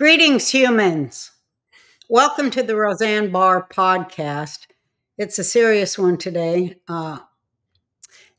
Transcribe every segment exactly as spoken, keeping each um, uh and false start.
Greetings, humans. Welcome to the Roseanne Barr podcast. It's a serious one today, uh,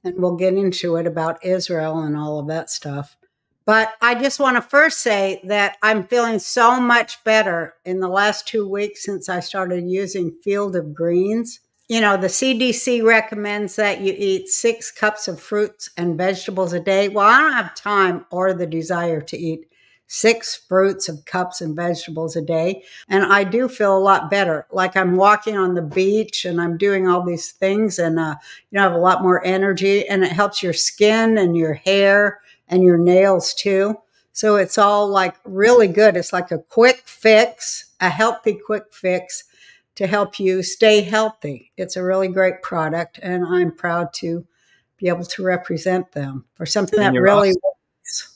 and we'll get into it about Israel and all of that stuff. But I just want to first say that I'm feeling so much better in the last two weeks since I started using Field of Greens. You know, the C D C recommends that you eat six cups of fruits and vegetables a day. Well, I don't have time or the desire to eat six fruits of cups and vegetables a day. And I do feel a lot better. Like I'm walking on the beach and I'm doing all these things and, uh, you know, I have a lot more energy, and it helps your skin and your hair and your nails too. So it's all like really good. It's like a quick fix, a healthy quick fix to help you stay healthy. It's a really great product, and I'm proud to be able to represent them for something that really works.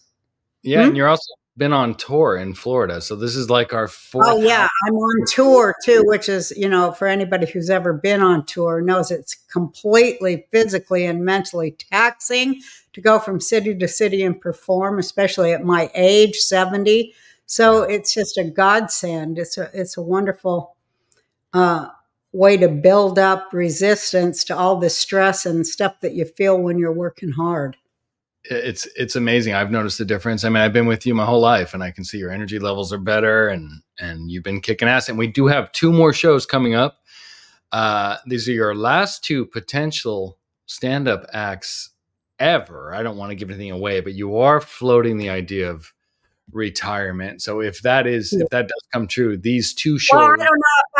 Yeah. Hmm? And you're also been on tour in Florida. So this is like our fourth. Oh yeah. I'm on tour too, which is, you know, for anybody who's ever been on tour knows it's completely physically and mentally taxing to go from city to city and perform, especially at my age, seventy. So it's just a godsend. It's a, it's a wonderful, uh, way to build up resistance to all the stress and stuff that you feel when you're working hard. It's, it's amazing. I've noticed the difference. I mean, I've been with you my whole life, and I can see your energy levels are better, and, and you've been kicking ass. And we do have two more shows coming up. Uh, these are your last two potential stand-up acts ever. I don't want to give anything away, but you are floating the idea of retirement. So if that is, if that does come true, these two shows. Well, I don't know.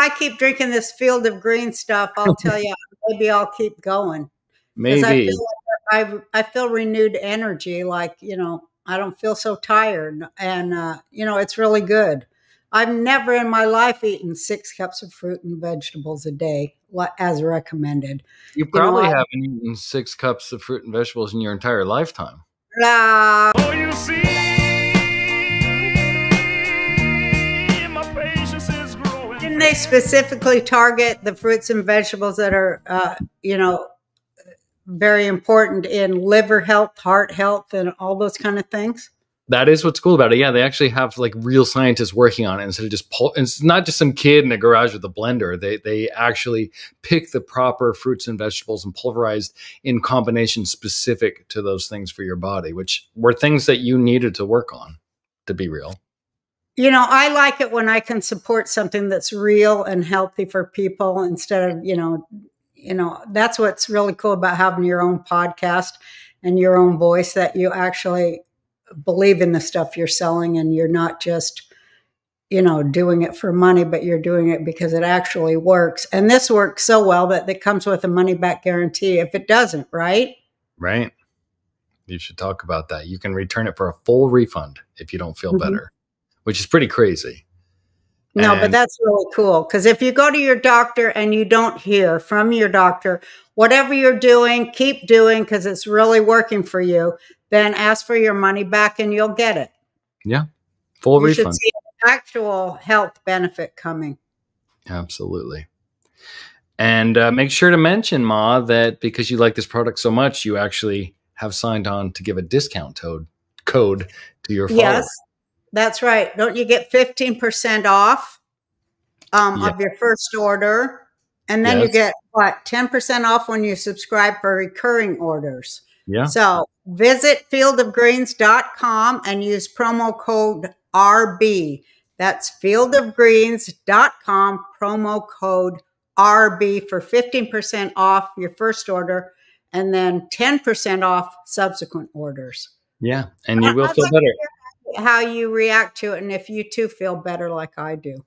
If I keep drinking this Field of Green stuff, I'll tell you, maybe I'll keep going. Maybe. I, I feel renewed energy. Like, you know, I don't feel so tired, and, uh, you know, it's really good. I've never in my life eaten six cups of fruit and vegetables a day as recommended. You probably you know, haven't I, eaten six cups of fruit and vegetables in your entire lifetime. Uh, oh, you see, my patience is growing. Didn't they specifically target the fruits and vegetables that are, uh, you know, very important in liver health, heart health, and all those kind of things? That is what's cool about it. Yeah, they actually have like real scientists working on it instead of just pull. It's not just some kid in a garage with a blender. They they actually pick the proper fruits and vegetables and pulverized in combination specific to those things for your body, which were things that you needed to work on, to be real. You know, I like it when I can support something that's real and healthy for people instead of, you know, You know, that's what's really cool about having your own podcast and your own voice, that you actually believe in the stuff you're selling, and you're not just, you know, doing it for money, but you're doing it because it actually works. And this works so well that it comes with a money back guarantee if it doesn't, right? Right. You should talk about that. You can return it for a full refund if you don't feel mm-hmm. better, which is pretty crazy. No, but that's really cool, because if you go to your doctor and you don't hear from your doctor, whatever you're doing, keep doing, because it's really working for you, then ask for your money back and you'll get it. Yeah, full refund. You should see an actual health benefit coming. Absolutely. And uh, make sure to mention, Ma, that because you like this product so much, you actually have signed on to give a discount code to your followers. Yes. That's right. Don't you get fifteen percent off um, yes. of your first order? And then yes. you get, what, ten percent off when you subscribe for recurring orders. Yeah. So visit field of greens dot com and use promo code R B. That's field of greens dot com, promo code R B for fifteen percent off your first order, and then ten percent off subsequent orders. Yeah, and you will feel better. How you react to it, and if you too feel better like I do.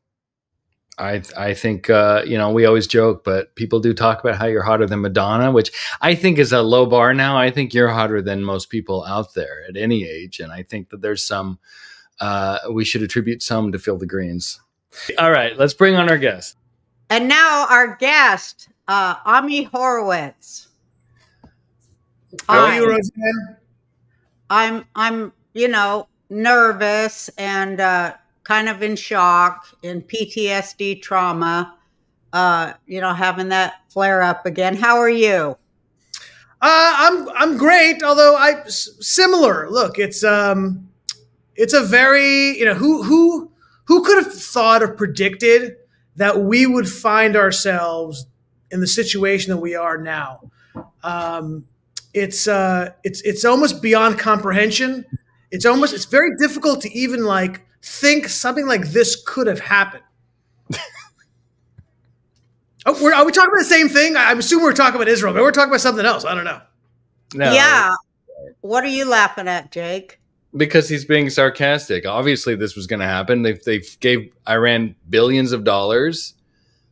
I I think, uh, you know, we always joke, but people do talk about how you're hotter than Madonna, which I think is a low bar now. I think you're hotter than most people out there at any age. And I think that there's some, uh, we should attribute some to Field of Greens. All right, let's bring on our guest. And now our guest, uh, Ami Horowitz. How are you, Roseanne? I'm, I'm, you know, nervous and uh, kind of in shock, in P T S D trauma, uh, you know, having that flare up again. How are you? Uh, I'm I'm great, although I similar. Look, it's um, it's a very you know who who who thought or predicted that we would find ourselves in the situation that we are now. Um, it's, uh, it's, it's almost beyond comprehension. It's almost, it's very difficult to even like think something like this could have happened. Oh, we're, are we talking about the same thing? I, I'm assuming we're talking about Israel, but we're talking about something else. I don't know. No. Yeah. What are you laughing at, Jake? Because he's being sarcastic. Obviously, this was going to happen. They they gave Iran billions of dollars.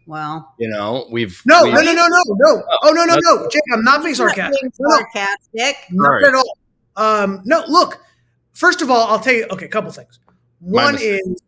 Well, you know, we've no, we've, no, no, no, no, no. Oh no, no, no, Jake, I'm not being sarcastic. Not being sarcastic, not at all. Um, no, look. First of all, I'll tell you. Okay, a couple things. One is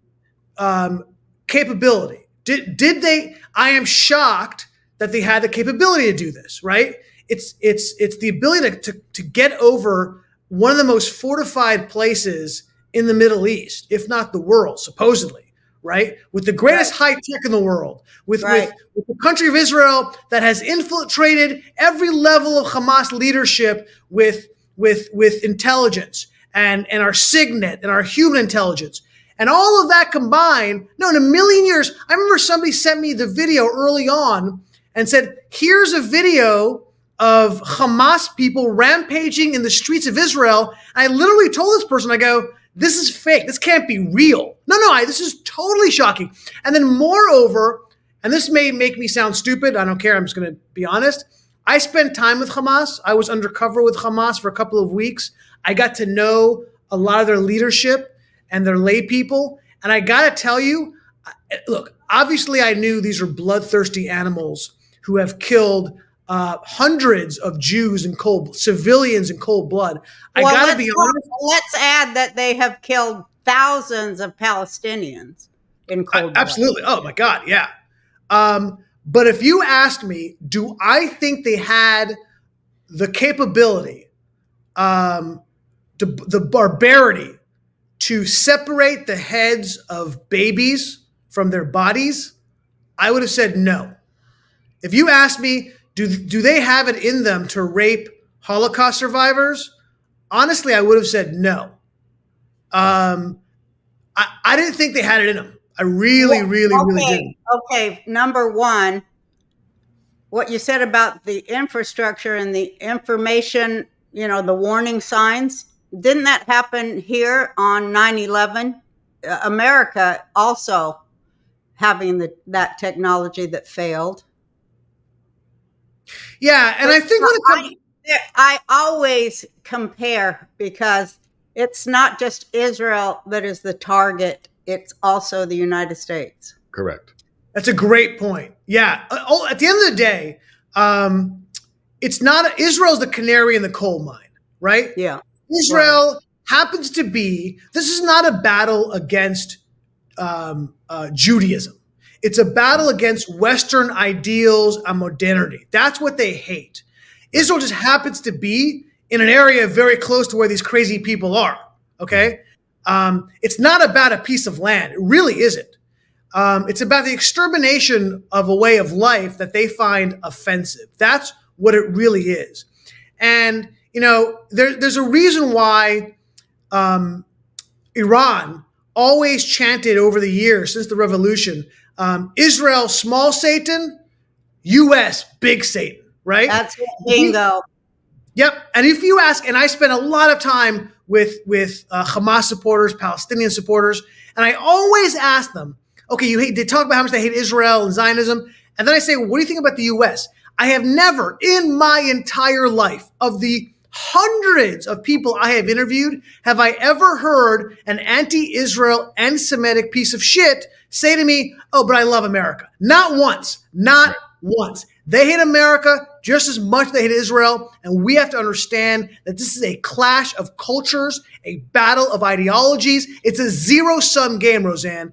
um, capability. Did did they? I am shocked that they had the capability to do this. Right? It's it's it's the ability to to, to get over one of the most fortified places in the Middle East, if not the world, supposedly, right? With the greatest high tech in the world, with, right. with, with the country of Israel that has infiltrated every level of Hamas leadership with, with, with intelligence and, and our signet and our human intelligence. And all of that combined, no, in a million years, I remember somebody sent me the video early on and said, here's a video of Hamas people rampaging in the streets of Israel. I literally told this person, I go, this is fake. This can't be real. No, no, I, this is totally shocking. And then moreover, and this may make me sound stupid. I don't care. I'm just going to be honest. I spent time with Hamas. I was undercover with Hamas for a couple of weeks. I got to know a lot of their leadership and their lay people. And I got to tell you, look, obviously I knew these are bloodthirsty animals who have killed Uh, hundreds of Jews and cold civilians in cold blood. I well, gotta be honest. Let's add that they have killed thousands of Palestinians in cold I, absolutely. blood. Absolutely. Oh my God. Yeah. Um, but if you asked me, do I think they had the capability, um, to, the barbarity to separate the heads of babies from their bodies? I would have said no. If you asked me, Do, do they have it in them to rape Holocaust survivors? Honestly, I would have said no. Um, I, I didn't think they had it in them. I really, well, really, okay, really didn't. Okay, number one, what you said about the infrastructure and the information, you know, the warning signs, didn't that happen here on nine eleven? Uh, America also having the, that technology that failed. Yeah, and I think when it comes I always compare because it's not just Israel that is the target; it's also the United States. Correct. That's a great point. Yeah. At the end of the day, um, it's not Israel's the canary in the coal mine, right? Yeah. Israel right. happens to be. This is not a battle against um, uh, Judaism. It's a battle against Western ideals and modernity. That's what they hate. Israel just happens to be in an area very close to where these crazy people are, okay? Um, it's not about a piece of land. It really isn't. Um, it's about the extermination of a way of life that they find offensive. That's what it really is. And, you know, there, there's a reason why um, Iran always chanted over the years since the revolution, Um, Israel, small Satan, U S, big Satan, right? That's bingo. Yep. And if you ask, and I spent a lot of time with, with uh, Hamas supporters, Palestinian supporters, and I always ask them, okay, you hate, they talk about how much they hate Israel and Zionism. And then I say, well, what do you think about the U S? I have never in my entire life of the hundreds of people I have interviewed, have I ever heard an anti-Israel, anti-Semitic piece of shit say to me, oh, but I love America. Not once, not once. They hate America just as much as they hate Israel. And we have to understand that this is a clash of cultures, a battle of ideologies. It's a zero-sum game, Roseanne.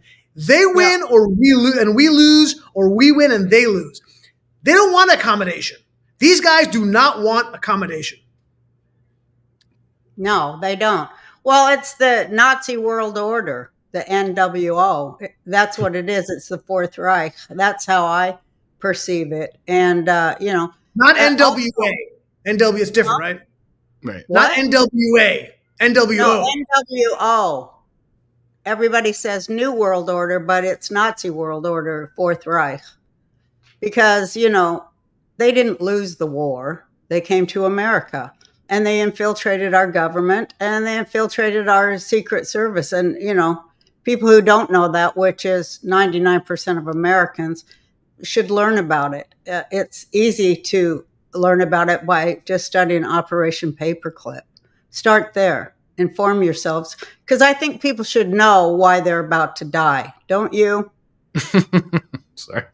They win yeah. or we lose, and we lose, or we win and they lose. They don't want accommodation. These guys do not want accommodation. No, they don't. Well, it's the Nazi world order, the N W O. That's what it is. It's the Fourth Reich. That's how I perceive it. And, uh, you know. Not N W A. Also, N W is different, huh? right? Right. What? Not N W A. N W O. No, N W O. everybody says New World Order, but it's Nazi World Order, Fourth Reich. Because, you know, they didn't lose the war. They came to America and they infiltrated our government and they infiltrated our Secret Service. And, you know, people who don't know that, which is ninety-nine percent of Americans, should learn about it. Uh, it's easy to learn about it by just studying Operation Paperclip. Start there. Inform yourselves, because I think people should know why they're about to die. Don't you? Sorry.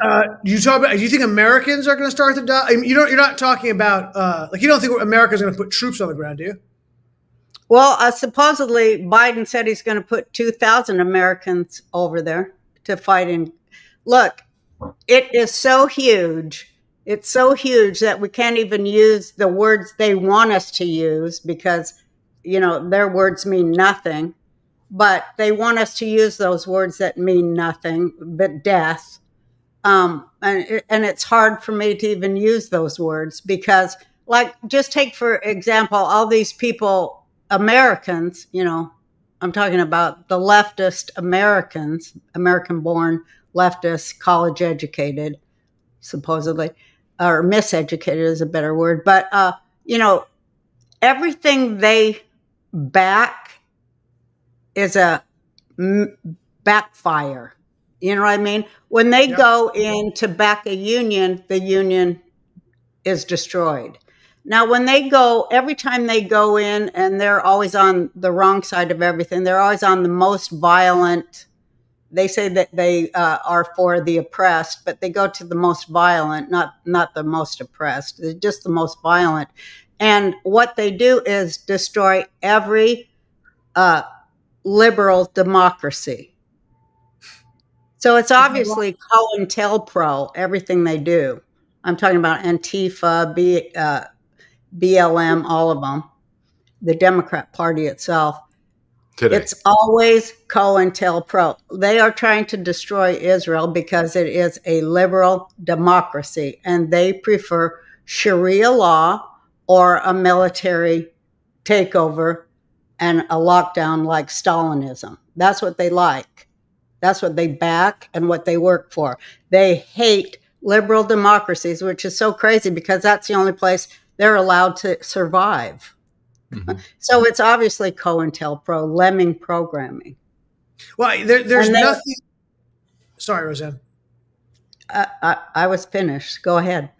Uh, you talk about. Do you think Americans are going to start to die? I mean, you don't. You're not talking about uh, like you don't think America's going to put troops on the ground, do you? Well, uh, supposedly Biden said he's going to put two thousand Americans over there to fight in. Look, it is so huge. It's so huge that we can't even use the words they want us to use because, you know, their words mean nothing. But they want us to use those words that mean nothing but death. Um, and, and it's hard for me to even use those words because, like, just take, for example, all these people, Americans, you know, I'm talking about the leftist Americans, American-born leftists, college-educated, supposedly, or miseducated is a better word. But, uh, you know, everything they back is a m backfire. You know what I mean? When they yep. go in to back a union, the union is destroyed. Now, when they go, every time they go in, and they're always on the wrong side of everything, they're always on the most violent. They say that they uh, are for the oppressed, but they go to the most violent, not, not the most oppressed. They're just the most violent. And what they do is destroy every uh, liberal democracy. So it's obviously COINTELPRO, everything they do. I'm talking about Antifa, B, uh, B L M, all of them, the Democrat Party itself. Today. It's always COINTELPRO. They are trying to destroy Israel because it is a liberal democracy, and they prefer Sharia law or a military takeover and a lockdown like Stalinism. That's what they like. That's what they back and what they work for. They hate liberal democracies, which is so crazy because that's the only place they're allowed to survive. Mm-hmm. So it's obviously COINTELPRO, lemming programming. Well, there, there's they, nothing. Sorry, Roseanne. I, I, I was finished. Go ahead.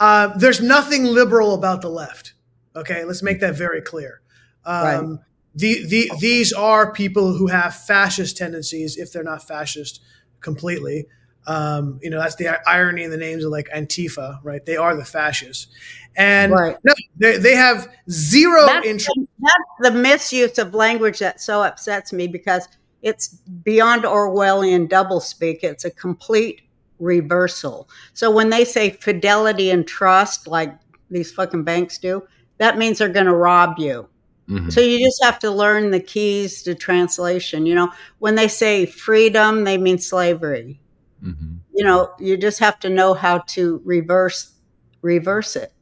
uh, there's nothing liberal about the left. Okay, let's make that very clear. Um, right. The, the, these are people who have fascist tendencies, if they're not fascist completely. Um, you know, that's the irony in the names of like Antifa, right? They are the fascists. And right. no, they, they have zero that's interest. The, that's the misuse of language that so upsets me because it's beyond Orwellian doublespeak. It's a complete reversal. So when they say fidelity and trust, like these fucking banks do, that means they're going to rob you. Mm-hmm. So you just have to learn the keys to translation. You know, when they say freedom, they mean slavery. Mm-hmm. You know, you just have to know how to reverse reverse it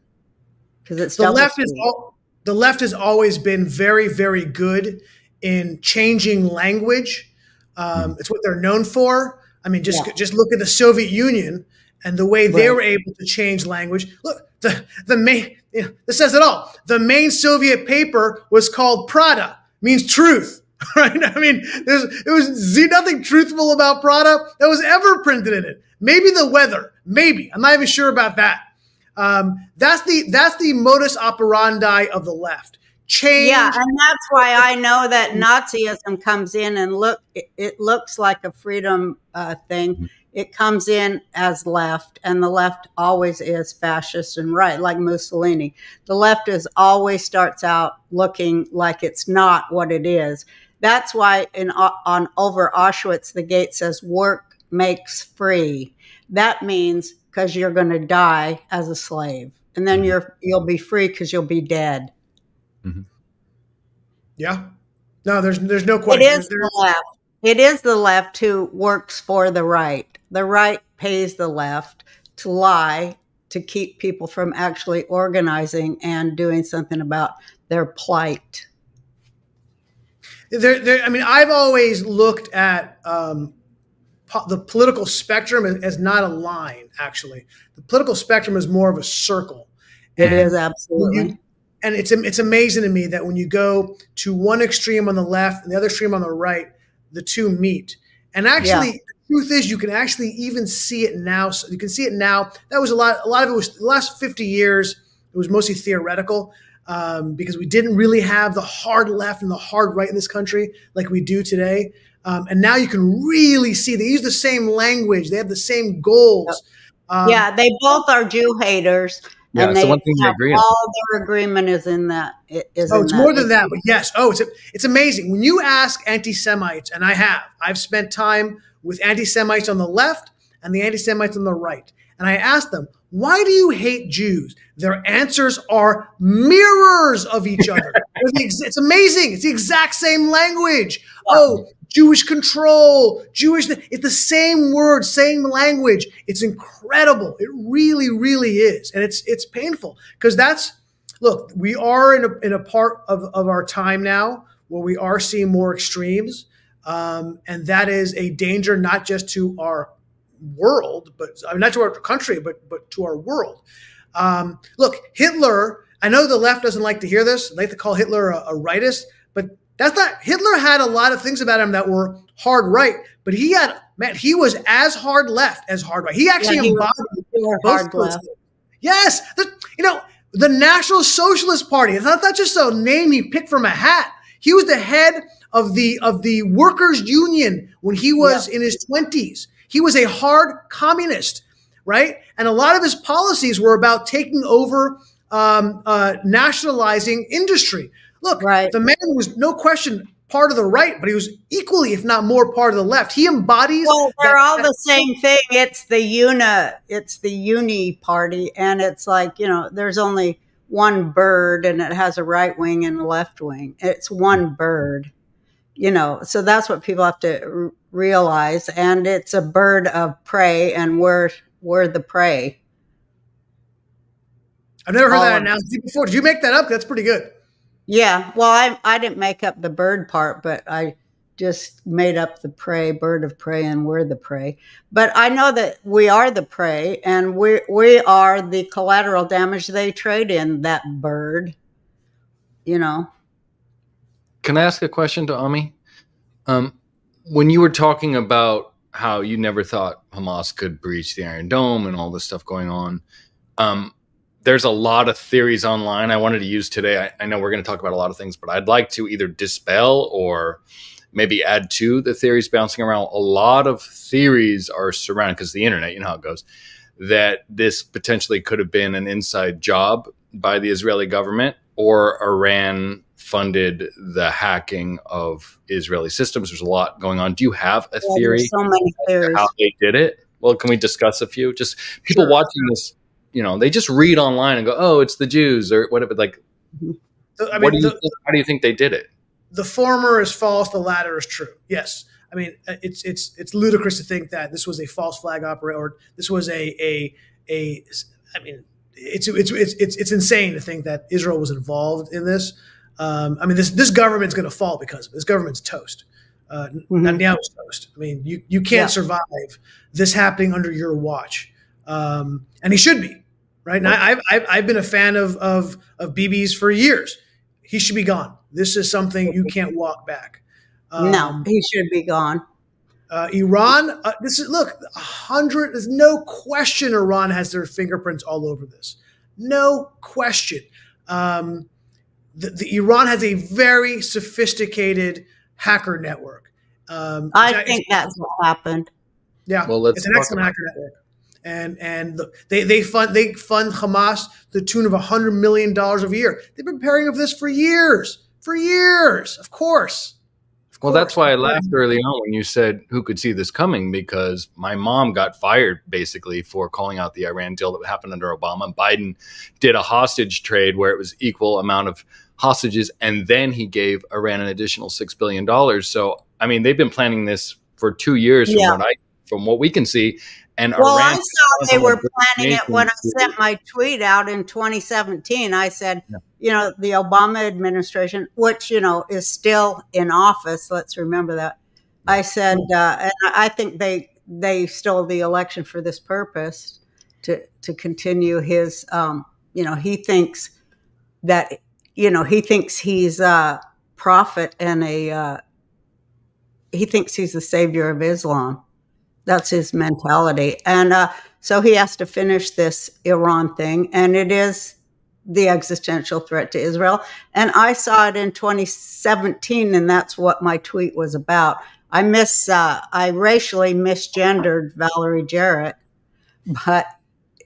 because it's the left is al the left has always been very, very good in changing language. Um, it's what they're known for. I mean, just yeah. just look at the Soviet Union and the way right. they were able to change language. Look, the the main. Yeah, this says it all. The main Soviet paper was called Pravda, means truth. Right? I mean, there's, it was nothing truthful about Pravda that was ever printed in it. Maybe the weather. Maybe. I'm not even sure about that. Um, that's the that's the modus operandi of the left. Change. Yeah, and that's why I know that Nazism comes in and look. It, it looks like a freedom uh, thing. It comes in as left, and the left always is fascist and right, like Mussolini. The left is always starts out looking like it's not what it is. That's why in on Over Auschwitz, the gate says work makes free. That means because you're going to die as a slave, and then you're you'll be free because you'll be dead. Mm-hmm. Yeah. No, there's there's no question. It is there's, the left. It is the left who works for the right. The right pays the left to lie to keep people from actually organizing and doing something about their plight. There, there, I mean, I've always looked at um, po the political spectrum as, as not a line, actually. The political spectrum is more of a circle. It is, absolutely. You, and it's, it's amazing to me that when you go to one extreme on the left and the other extreme on the right, the two meet. And actually, yeah. the truth is, you can actually even see it now. So you can see it now. That was a lot. A lot of it was the last fifty years. It was mostly theoretical um, because we didn't really have the hard left and the hard right in this country like we do today. Um, and now you can really see they use the same language. They have the same goals. Um, yeah, they both are Jew haters. Yeah, and they, so one thing they agree on. All their agreement is in that. Is oh, in it's that more than that, but yes. Oh, it's a, it's amazing. When you ask anti-Semites, and I have, I've spent time with anti-Semites on the left and the anti-Semites on the right. And I asked them, why do you hate Jews? Their answers are mirrors of each other. It's amazing. It's the exact same language. Oh, Jewish control, Jewish. It's the same word, same language. It's incredible. It really, really is. And it's it's painful because that's, look, we are in a, in a part of, of our time now where we are seeing more extremes. Um, and that is a danger, not just to our world, but I mean, not to our country, but, but to our world. Um, look, Hitler, I know the left doesn't like to hear this. They like to call Hitler a, a rightist, but that's not, Hitler had a lot of things about him that were hard right, but he had, man, he was as hard left as hard right. He actually yeah, he embodied was, both hard left. Yes. The, you know, the National Socialist Party, it's not, not just a name he picked from a hat. He was the head of the, of the workers union when he was yeah. in his twenties. He was a hard communist, right? And a lot of his policies were about taking over, um, uh, nationalizing industry. Look, right. the man was no question part of the right, but he was equally, if not more, part of the left. He embodies. Well, they're that, all that the same thing. It's the uni, it's the uni party, and it's like, you know, there's only one bird, and it has a right wing and a left wing. It's one bird. You know, so that's what people have to realize. And it's a bird of prey, and we're, we're the prey. I've never heard um, that analogy before. Did you make that up? That's pretty good. Yeah. Well, I, I didn't make up the bird part, but I just made up the prey, bird of prey, and we're the prey. But I know that we are the prey, and we, we are the collateral damage they trade in, that bird, you know. Can I ask a question to Ami? Um, when you were talking about how you never thought Hamas could breach the Iron Dome and all this stuff going on, um, there's a lot of theories online I wanted to use today. I, I know we're going to talk about a lot of things, but I'd like to either dispel or maybe add to the theories bouncing around. A lot of theories are surrounding, because the internet, you know how it goes, that this potentially could have been an inside job by the Israeli government, or Iran funded the hacking of Israeli systems. There's a lot going on. Do you have a yeah, theory so many theories. How they did it? Well, can we discuss a few? Just people sure. watching this, you know, they just read online and go, oh, it's the Jews or whatever. Like, so, I mean, what do you the, think, how do you think they did it? The former is false. The latter is true. Yes. I mean, it's, it's, it's ludicrous to think that this was a false flag operation, or this was a, a, a, I mean, it's, it's, it's, it's, it's insane to think that Israel was involved in this. Um, I mean, this this government's going to fall because of it. This government's toast. Uh, mm-hmm. Netanyahu's toast. I mean, you you can't yeah. survive this happening under your watch, um, and he should be right. And I, I've I've been a fan of of of Bibi's for years. He should be gone. This is something you can't walk back. Um, no, he should be gone. Uh, Iran. Uh, this is look. A hundred. There's no question. Iran has their fingerprints all over this. No question. Um, The, the Iran has a very sophisticated hacker network. Um, I think that's what happened. Yeah, well, let's it's an excellent hacker network, and and look, they they fund they fund Hamas to the tune of a hundred million dollars a year. They've been preparing for this for years, for years, of course. Of course. Well, that's why I laughed early on when you said who could see this coming, because my mom got fired basically for calling out the Iran deal that happened under Obama. Biden did a hostage trade where it was equal amount of hostages, and then he gave Iran an additional six billion dollars. So I mean, they've been planning this for two years, yeah. from what I from what we can see. And well, Iran I saw they were planning it when I sent my tweet out in twenty seventeen. I said, yeah. you know, the Obama administration, which, you know, is still in office. Let's remember that. I said, uh, and I think they they stole the election for this purpose to to continue his, um, you know, he thinks that, you know, he thinks he's a prophet and a, uh, he thinks he's the savior of Islam. That's his mentality. And uh, so he has to finish this Iran thing. And it is the existential threat to Israel. And I saw it in twenty seventeen, and that's what my tweet was about. I miss, uh, I racially misgendered Valerie Jarrett, but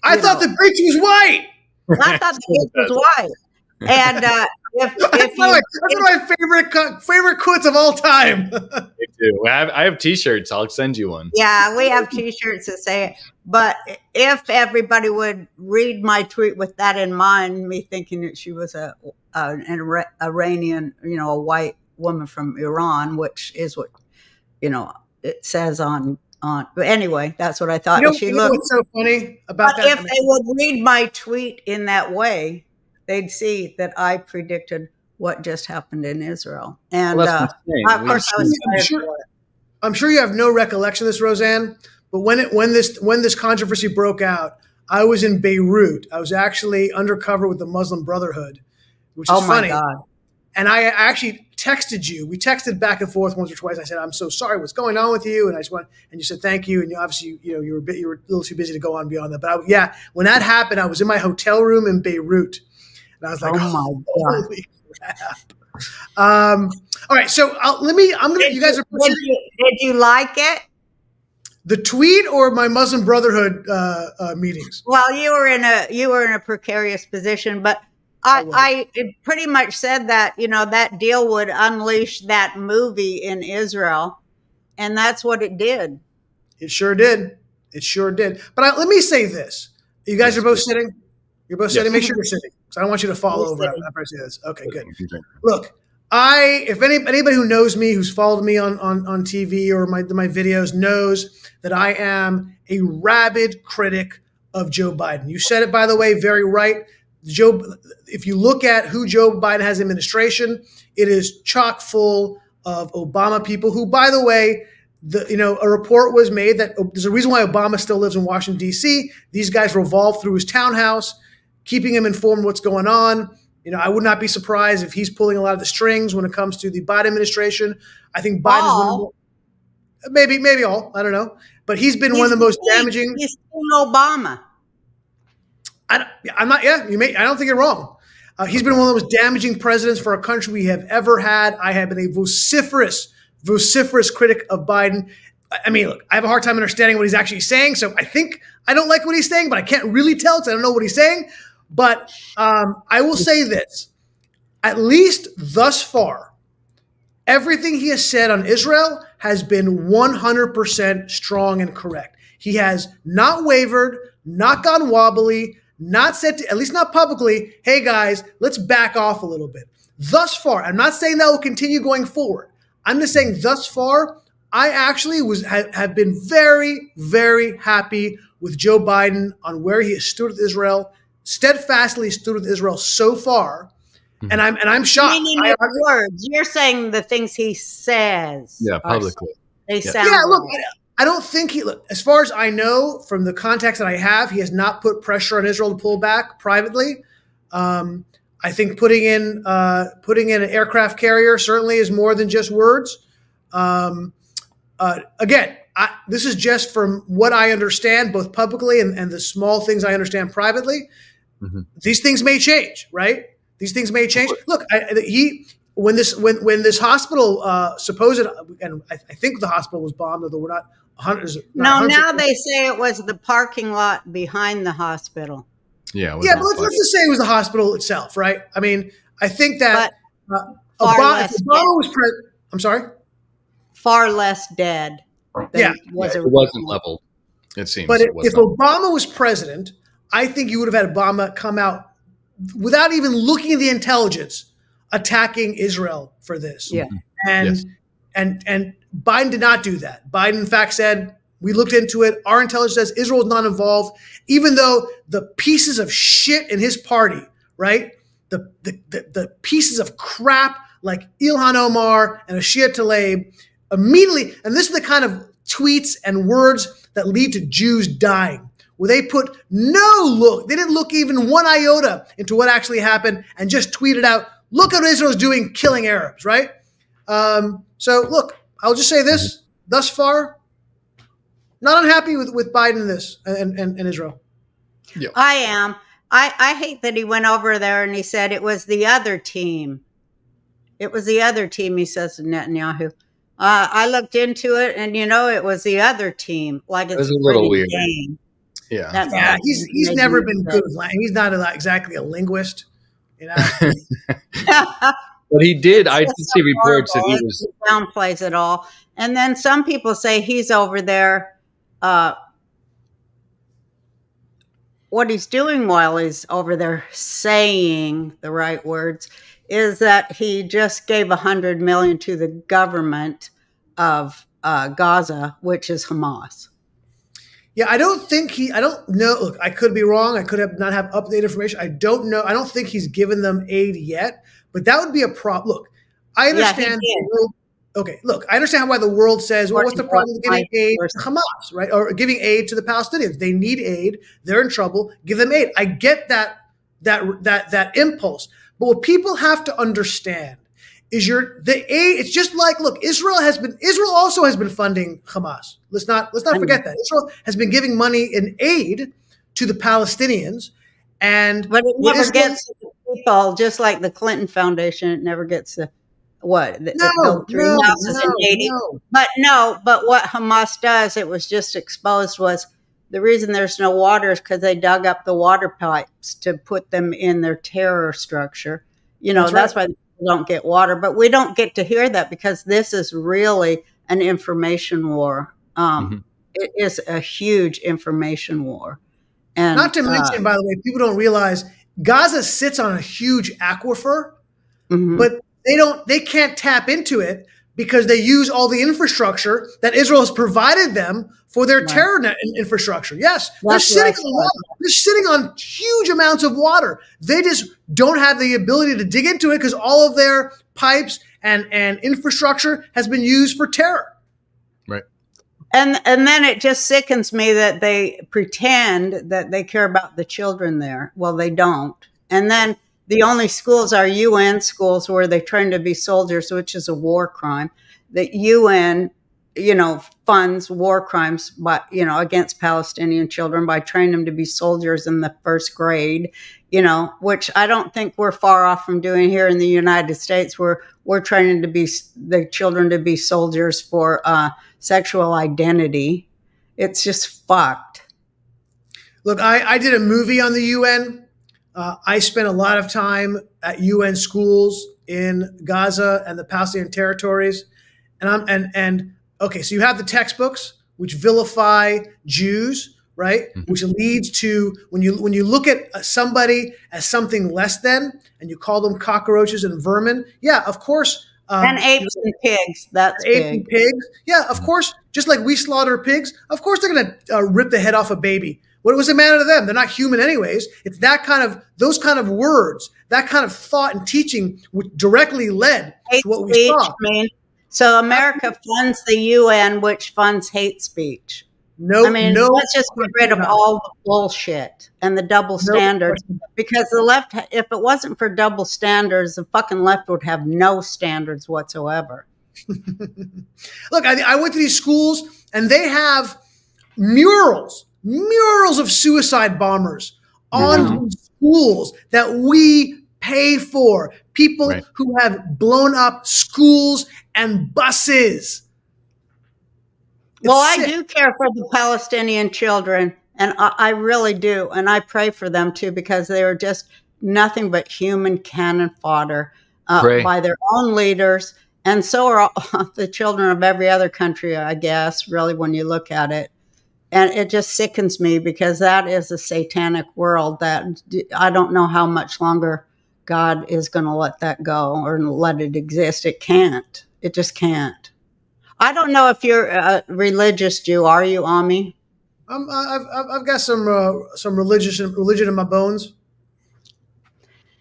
I thought know, the bitch was white. I thought the bitch was white. And uh, if, if that's, you, my, that's if, one of my favorite favorite quotes of all time. Me too. I have, I have T-shirts. I'll send you one. Yeah, we have T-shirts that say it. But if everybody would read my tweet with that in mind, me thinking that she was a an, an Iranian, you know, a white woman from Iran, which is what. You know, it says on, on, but anyway, that's what I thought. You know, she you looked, know what's so funny about but that? If they would read my tweet in that way, they'd see that I predicted what just happened in Israel. And well, uh, of we course, I was I'm, sure, I'm sure you have no recollection of this, Roseanne, but when it, when this, when this controversy broke out, I was in Beirut. I was actually undercover with the Muslim Brotherhood, which is oh funny. God. And I actually texted you. We texted back and forth once or twice. I said, "I'm so sorry. What's going on with you?" And I just went, and you said, "Thank you." And you obviously, you know, you were a bit, you were a little too busy to go on beyond that. But I, yeah, when that happened, I was in my hotel room in Beirut, and I was like, "Oh, oh my holy God. crap!" Um, all right, so I'll, let me. I'm gonna. Did you guys are. Did you, did you like it? The tweet or my Muslim Brotherhood uh, uh, meetings? Well, you were in a you were in a precarious position, but. I, I pretty much said that, you know, that deal would unleash that movie in Israel. And that's what it did. It sure did. It sure did. But I, let me say this. You guys yes, are both sitting? You're both yes. sitting? Make sure you're sitting. Because I don't want you to fall We're over after I say this. Okay, good. Look, I, if any, anybody who knows me, who's followed me on, on, on T V or my, my videos knows that I am a rabid critic of Joe Biden. You said it, by the way, very right. Joe, if you look at who Joe Biden has in administration, it is chock full of Obama people who, by the way, the, you know, a report was made that there's a reason why Obama still lives in Washington, D C These guys revolve through his townhouse, keeping him informed what's going on. You know, I would not be surprised if he's pulling a lot of the strings when it comes to the Biden administration. I think Biden's maybe, maybe all, I don't know. But he's been he's, one of the most he, damaging. He's still Obama. I don't, I'm not, yeah, you may, I don't think you're wrong. Uh, he's been one of the most damaging presidents for our country we have ever had. I have been a vociferous, vociferous critic of Biden. I mean, look, I have a hard time understanding what he's actually saying. So I think I don't like what he's saying, but I can't really tell because I don't know what he's saying. But um, I will say this, at least thus far, everything he has said on Israel has been one hundred percent strong and correct. He has not wavered, not gone wobbly, not said to, at least not publicly, hey guys, let's back off a little bit. Thus far, I'm not saying that will continue going forward. I'm just saying thus far, I actually was ha have been very, very happy with Joe Biden on where he has stood with Israel, steadfastly stood with Israel so far. Mm-hmm. And I'm and I'm shocked. Meaning I, I, words. You're saying the things he says. Yeah, publicly. They yeah. sound. Yeah, look. Right. I don't think he, look, as far as I know, from the contacts that I have, he has not put pressure on Israel to pull back privately. Um, I think putting in uh, putting in an aircraft carrier certainly is more than just words. Um, uh, again, I, this is just from what I understand, both publicly and, and the small things I understand privately. Mm-hmm. These things may change, right? These things may change. Look, I, he. When this when when this hospital uh, supposed and I, I think the hospital was bombed, although we're not hundreds. No, now they say it was the parking lot behind the hospital. Yeah, yeah, but let's, let's just say it was the hospital itself, right? I mean, I think that uh, Obama, Obama was. Pre I'm sorry. Far less dead. Yeah, was yeah it wasn't leveled. It seems. But it, it if Obama was president, I think you would have had Obama come out without even looking at the intelligence, attacking Israel for this. Yeah. And, yes. and, and Biden did not do that. Biden, in fact, said, We looked into it. Our intelligence says Israel is not involved, even though the pieces of shit in his party, right? The, the, the, the pieces of crap like Ilhan Omar and Rashida Tlaib immediately, and this is the kind of tweets and words that lead to Jews dying, where they put no look. They didn't look even one iota into what actually happened and just tweeted out, look at what Israel's doing, killing Arabs, right? Um, so look, I'll just say this thus far, not unhappy with, with Biden this and, and, and Israel. Yeah. I am. I, I hate that he went over there and he said it was the other team. It was the other team, he says to Netanyahu. Uh, I looked into it, and, you know, it was the other team. Like, it's it was a little weird. Game. Yeah. That's yeah. He's, he's never been good with language. He's not a, exactly a linguist, you know. But he did. I did see reports that he was. He downplays it all. And then some people say he's over there. Uh, what he's doing while he's over there saying the right words is that he just gave one hundred million dollars to the government of uh, Gaza, which is Hamas. Yeah, I don't think he, I don't know, look, I could be wrong, I could have not have updated information, I don't know, I don't think he's given them aid yet, but that would be a problem. Look, I understand, yeah, the world, okay, look, I understand why the world says, well, what's the problem with giving aid to Hamas, right, or giving aid to the Palestinians? They need aid, they're in trouble, give them aid. I get that, that, that, that impulse. But what people have to understand is your the aid. It's just like, look, Israel has been Israel also has been funding Hamas. Let's not let's not forget that Israel has been giving money in aid to the Palestinians, and but it never Israel, gets to the people. Just like the Clinton Foundation, it never gets to what the, no, the no, no, no. But no, but what Hamas does, it was just exposed was. The reason there's no water is because they dug up the water pipes to put them in their terror structure. You know, that's, that's right. Why people don't get water. But we don't get to hear that because this is really an information war. Um, mm-hmm. It is a huge information war. And not to mention, uh, by the way, people don't realize Gaza sits on a huge aquifer, mm-hmm. but they don't, they can't tap into it. Because they use all the infrastructure that Israel has provided them for their right. terror net infrastructure. Yes, That's they're sitting right. on water. They're sitting on huge amounts of water. They just don't have the ability to dig into it because all of their pipes and, and infrastructure has been used for terror. Right. And and then it just sickens me that they pretend that they care about the children there. Well, they don't. And then the only schools are U N schools where they train to be soldiers, which is a war crime. The U N, you know, funds war crimes, but, you know, against Palestinian children by training them to be soldiers in the first grade, you know, which I don't think we're far off from doing here in the United States, where we're training to be the children to be soldiers for uh, sexual identity. It's just fucked. Look, I, I did a movie on the U N. Uh, I spent a lot of time at U N schools in Gaza and the Palestinian territories, and I'm and and okay. So you have the textbooks which vilify Jews, right? Mm-hmm. Which leads to when you when you look at somebody as something less than, and you call them cockroaches and vermin. Yeah, of course. Um, and apes and pigs. That's apes big. and pigs. Yeah, of course. Just like we slaughter pigs, of course they're going to uh, rip the head off a baby. What was the matter to them? They're not human anyways. It's that kind of, those kind of words, that kind of thought and teaching directly led hate to what we saw. Man. So America funds the U N, which funds hate speech. No, nope, I mean, nope. Let's just get rid of all the bullshit and the double standards. Nope. Because the left, if it wasn't for double standards, the fucking left would have no standards whatsoever. Look, I, I went to these schools and they have murals. Murals of suicide bombers on wow. schools that we pay for. People right. who have blown up schools and buses. It's well, sick. I do care for the Palestinian children, and I, I really do. And I pray for them, too, because they are just nothing but human cannon fodder uh, by their own leaders. And so are all the children of every other country, I guess, really, when you look at it. And it just sickens me because that is a satanic world that I don't know how much longer God is going to let that go or let it exist. It can't. It just can't. I don't know if you're a religious Jew. Are you, Ami? Um, I've I've got some uh, some religious religion in my bones.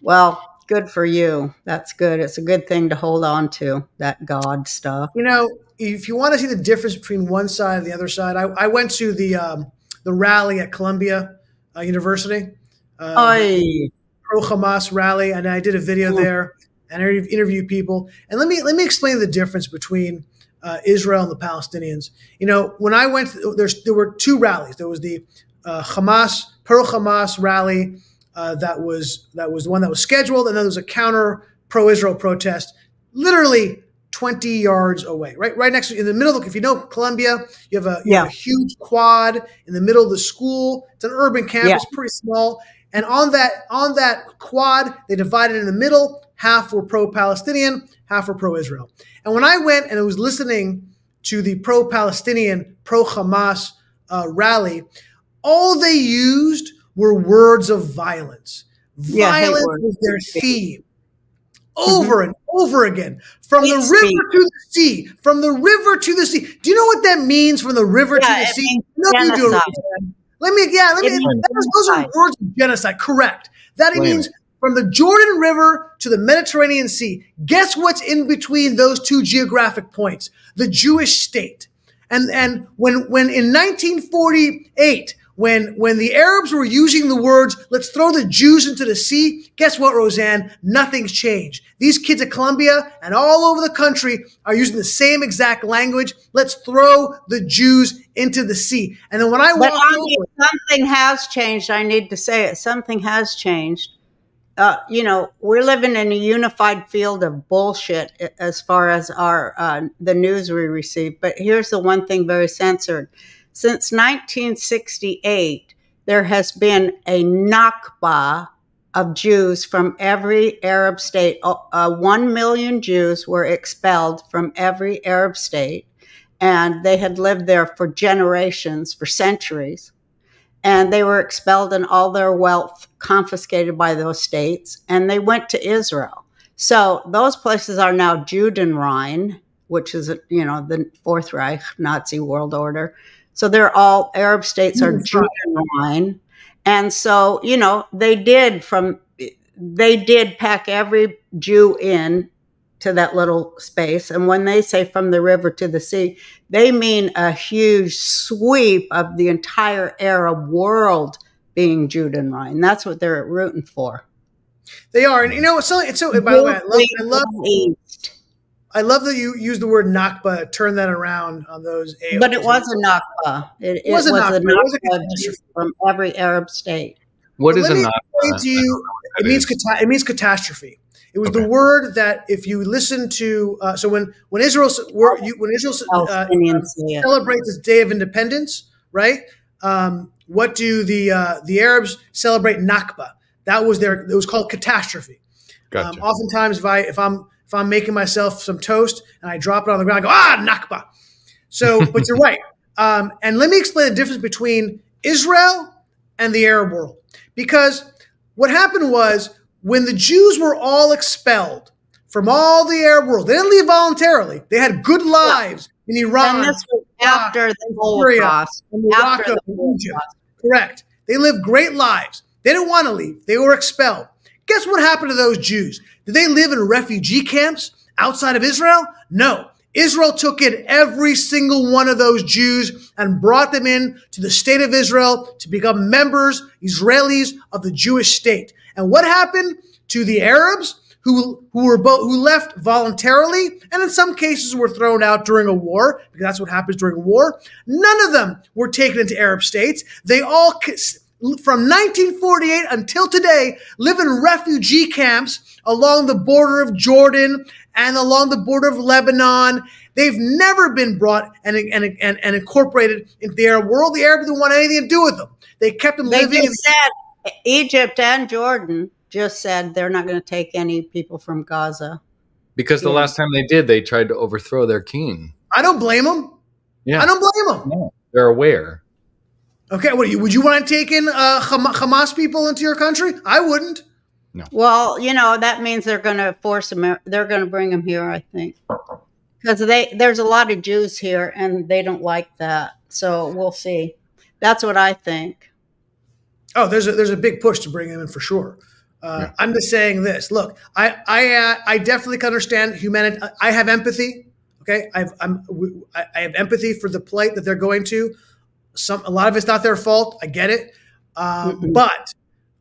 Well, good for you. That's good. It's a good thing to hold on to, that God stuff. You know, if you want to see the difference between one side and the other side, I, I went to the um, the rally at Columbia uh, University, um, pro Hamas rally, and I did a video Ooh. there, and I interviewed people. And let me let me explain the difference between Uh, Israel and the Palestinians. You know, when I went, there's, there were two rallies. There was the uh, Hamas, pro-Hamas rally uh, that was that was the one that was scheduled, and then there was a counter pro-Israel protest, literally twenty yards away, right, right next to, in the middle. Of, if you know Columbia, you have a, you yeah. have a huge quad in the middle of the school. It's an urban campus, yeah. pretty small, and on that on that quad, they divided in the middle. Half were pro-Palestinian, half were pro-Israel. And when I went and I was listening to the pro-Palestinian, pro-Hamas uh, rally, all they used were words of violence. Yeah, violence was their theme. Over mm-hmm. and over again. From Hate the river speech. to the sea. From the river to the sea. Do you know what that means, from the river yeah, to the sea? No, you do Let me, yeah, let it me, that is, those are words of genocide, correct. That it means from the Jordan River to the Mediterranean Sea. Guess what's in between those two geographic points? The Jewish state. And and when when in nineteen forty-eight, when when the Arabs were using the words, let's throw the Jews into the sea, guess what, Roseanne? Nothing's changed. These kids at Columbia and all over the country are using the same exact language. Let's throw the Jews into the sea. And then when I walked I mean, over, something has changed. I need to say it. Something has changed. Uh, you know, we're living in a unified field of bullshit as far as our uh, the news we receive. But here's the one thing very censored. Since nineteen sixty-eight, there has been a Nakba of Jews from every Arab state. Uh, one million Jews were expelled from every Arab state, and they had lived there for generations, for centuries. And they were expelled and all their wealth confiscated by those states. And they went to Israel. So those places are now Judenrein, which is, you know, the Fourth Reich, Nazi world order. So they're all, Arab states are Judenrein. And so, you know, they did from, they did pack every Jew in to that little space. And when they say from the river to the sea, they mean a huge sweep of the entire Arab world being Judenrein. That's what they're rooting for. They are. And you know, it's so, it's so by the way, I love, I love, I love that you use the word Nakba, turn that around on those. A Os. But it was a Nakba. It, it, it was a Nakba, Nakba from every Arab state. What but is a Nakba? To you, it, means cata it means catastrophe. It was okay. the word that, if you listen to, uh, so when when Israel were, you, when Israel uh, celebrates its Day of Independence, right? Um, what do the uh, the Arabs celebrate? Nakba. That was their. It was called catastrophe. Gotcha. Um, oftentimes, if I if I'm if I'm making myself some toast and I drop it on the ground, I go ah Nakba. So, but you're right. Um, and let me explain the difference between Israel and the Arab world, because what happened was, when the Jews were all expelled from all the Arab world, they didn't leave voluntarily. They had good lives in Iran, and this was after the Holocaust, after the Holocaust. Correct. They lived great lives. They didn't want to leave. They were expelled. Guess what happened to those Jews? Did they live in refugee camps outside of Israel? No. Israel took in every single one of those Jews and brought them in to the state of Israel to become members, Israelis, of the Jewish state. And what happened to the Arabs who who were both who left voluntarily and in some cases were thrown out during a war, because that's what happens during a war? None of them were taken into Arab states. They all, from nineteen forty-eight until today, live in refugee camps along the border of Jordan and along the border of Lebanon. They've never been brought and and and, and incorporated into the Arab world. The Arabs didn't want anything to do with them. They kept them they living. They said Egypt and Jordan just said they're not going to take any people from Gaza. Because the yeah. last time they did, they tried to overthrow their king. I don't blame them. Yeah. I don't blame them. No, they're aware. Okay, what, would you want to take in uh, Hamas people into your country? I wouldn't. No. Well, you know, that means they're going to force them. They're going to bring them here, I think. because they there's a lot of Jews here and they don't like that. So we'll see. That's what I think. Oh, there's a, there's a big push to bring him in for sure. Uh, yeah. I'm just saying this. Look, I I uh, I definitely can understand humanity. I have empathy. Okay, I've I'm I have empathy for the plight that they're going to. Some a lot of it's not their fault. I get it. Uh, mm-hmm. But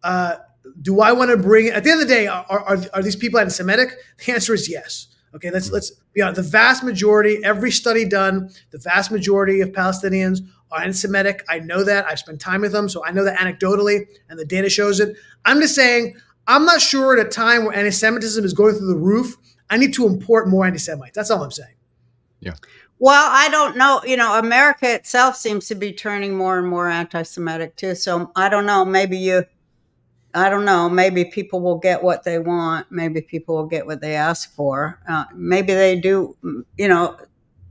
uh, do I want to bring? At the end of the day, are are, are these people anti-Semitic? The answer is yes. Okay, let's let's be honest. The vast majority, every study done, the vast majority of Palestinians are anti-Semitic. I know that. I've spent time with them, so I know that anecdotally, and the data shows it. I'm just saying, I'm not sure at a time where anti-Semitism is going through the roof, I need to import more anti-Semites. That's all I'm saying. Yeah. Well, I don't know. You know, America itself seems to be turning more and more anti-Semitic too. So I don't know. Maybe you, I don't know. Maybe people will get what they want. Maybe people will get what they ask for. Uh, maybe they do, you know,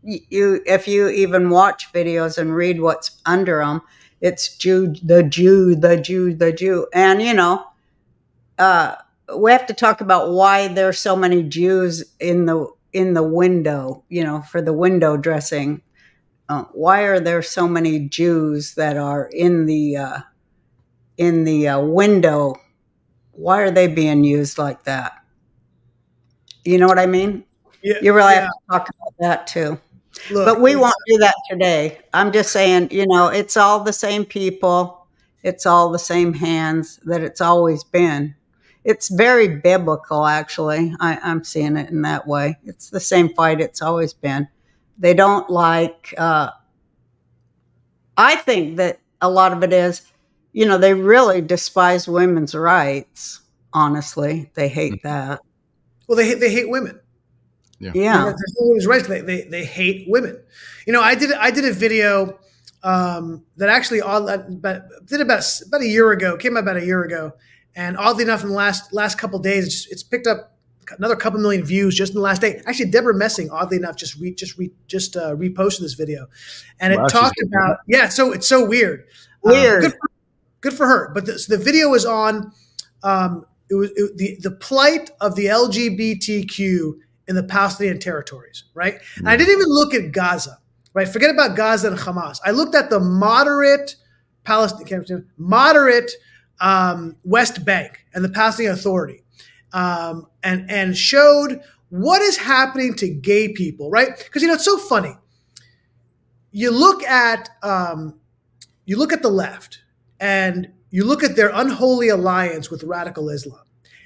you, if you even watch videos and read what's under them, it's Jew, the Jew, the Jew, the Jew. And, you know, uh, we have to talk about why there's so many Jews in the, in the window, you know, for the window dressing. Uh, why are there so many Jews that are in the, uh, in the uh, window? Why are they being used like that? You know what I mean? Yeah, you really yeah. have to talk about that too. Look, but we won't do that today. I'm just saying, you know, it's all the same people. It's all the same hands that it's always been. It's very biblical, actually. I, I'm seeing it in that way. It's the same fight it's always been. They don't like, uh, I think that a lot of it is, you know, they really despise women's rights. Honestly, they hate that. Well, they hate, they hate women. Yeah, yeah. They, they, they hate women. You know, I did I did a video um, that actually all about, did about about a year ago, came out about a year ago, and oddly enough, in the last last couple of days, it's, it's picked up another couple million views just in the last day. Actually, Deborah Messing, oddly enough, just re, just re, just uh, reposted this video, and it wow, talked about yeah. So it's so weird. Weird. Um, good, for, good for her. But the, so the video was on um, it was it, the the plight of the L G B T Q in the Palestinian territories, right? And I didn't even look at Gaza, right? Forget about Gaza and Hamas. I looked at the moderate Palestinian, moderate um, West Bank and the Palestinian Authority, um, and and showed what is happening to gay people, right? Because you know it's so funny. You look at um, you look at the left, and you look at their unholy alliance with radical Islam,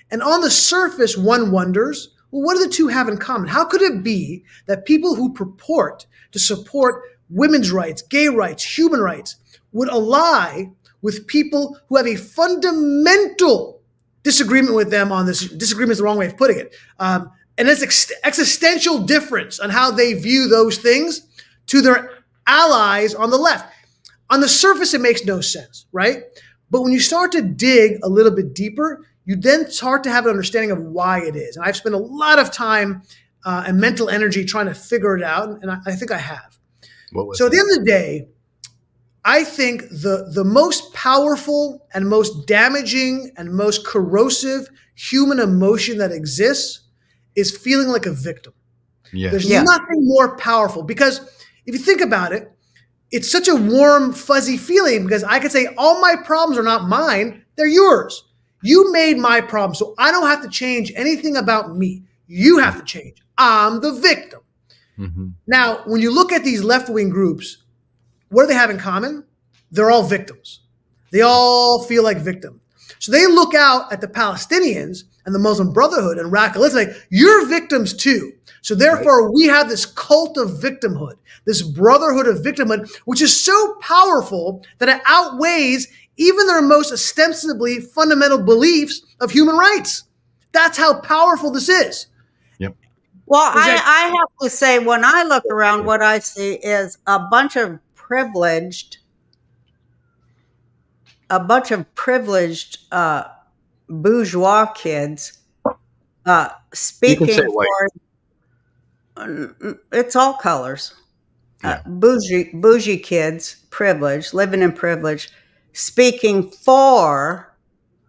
and on the surface, one wonders, well, what do the two have in common? How could it be that people who purport to support women's rights, gay rights, human rights, would ally with people who have a fundamental disagreement with them on this? Disagreement is the wrong way of putting it. Um, and it's ex existential difference on how they view those things to their allies on the left. On the surface, it makes no sense, right? But when you start to dig a little bit deeper, you then start to have an understanding of why it is. And I've spent a lot of time uh, and mental energy trying to figure it out, and I, I think I have. What was so that? At the end of the day, I think the, the most powerful and most damaging and most corrosive human emotion that exists is feeling like a victim. Yes. There's yeah. nothing more powerful, because if you think about it, it's such a warm, fuzzy feeling, because I could say all my problems are not mine, they're yours. You made my problem, so I don't have to change anything about me. You have to change. I'm the victim. Mm-hmm. Now, when you look at these left-wing groups, what do they have in common? They're all victims. They all feel like victims. So they look out at the Palestinians and the Muslim Brotherhood and radical Islam, like, you're victims too. So therefore, right. we have this cult of victimhood, this brotherhood of victimhood, which is so powerful that it outweighs even their most ostensibly fundamental beliefs of human rights. That's how powerful this is. Yep. Well, I, I have to say, when I look around, what I see is a bunch of privileged, a bunch of privileged uh, bourgeois kids uh, speaking for, it's all colors, yeah. uh, bougie, bougie kids, privilege, living in privilege, speaking for,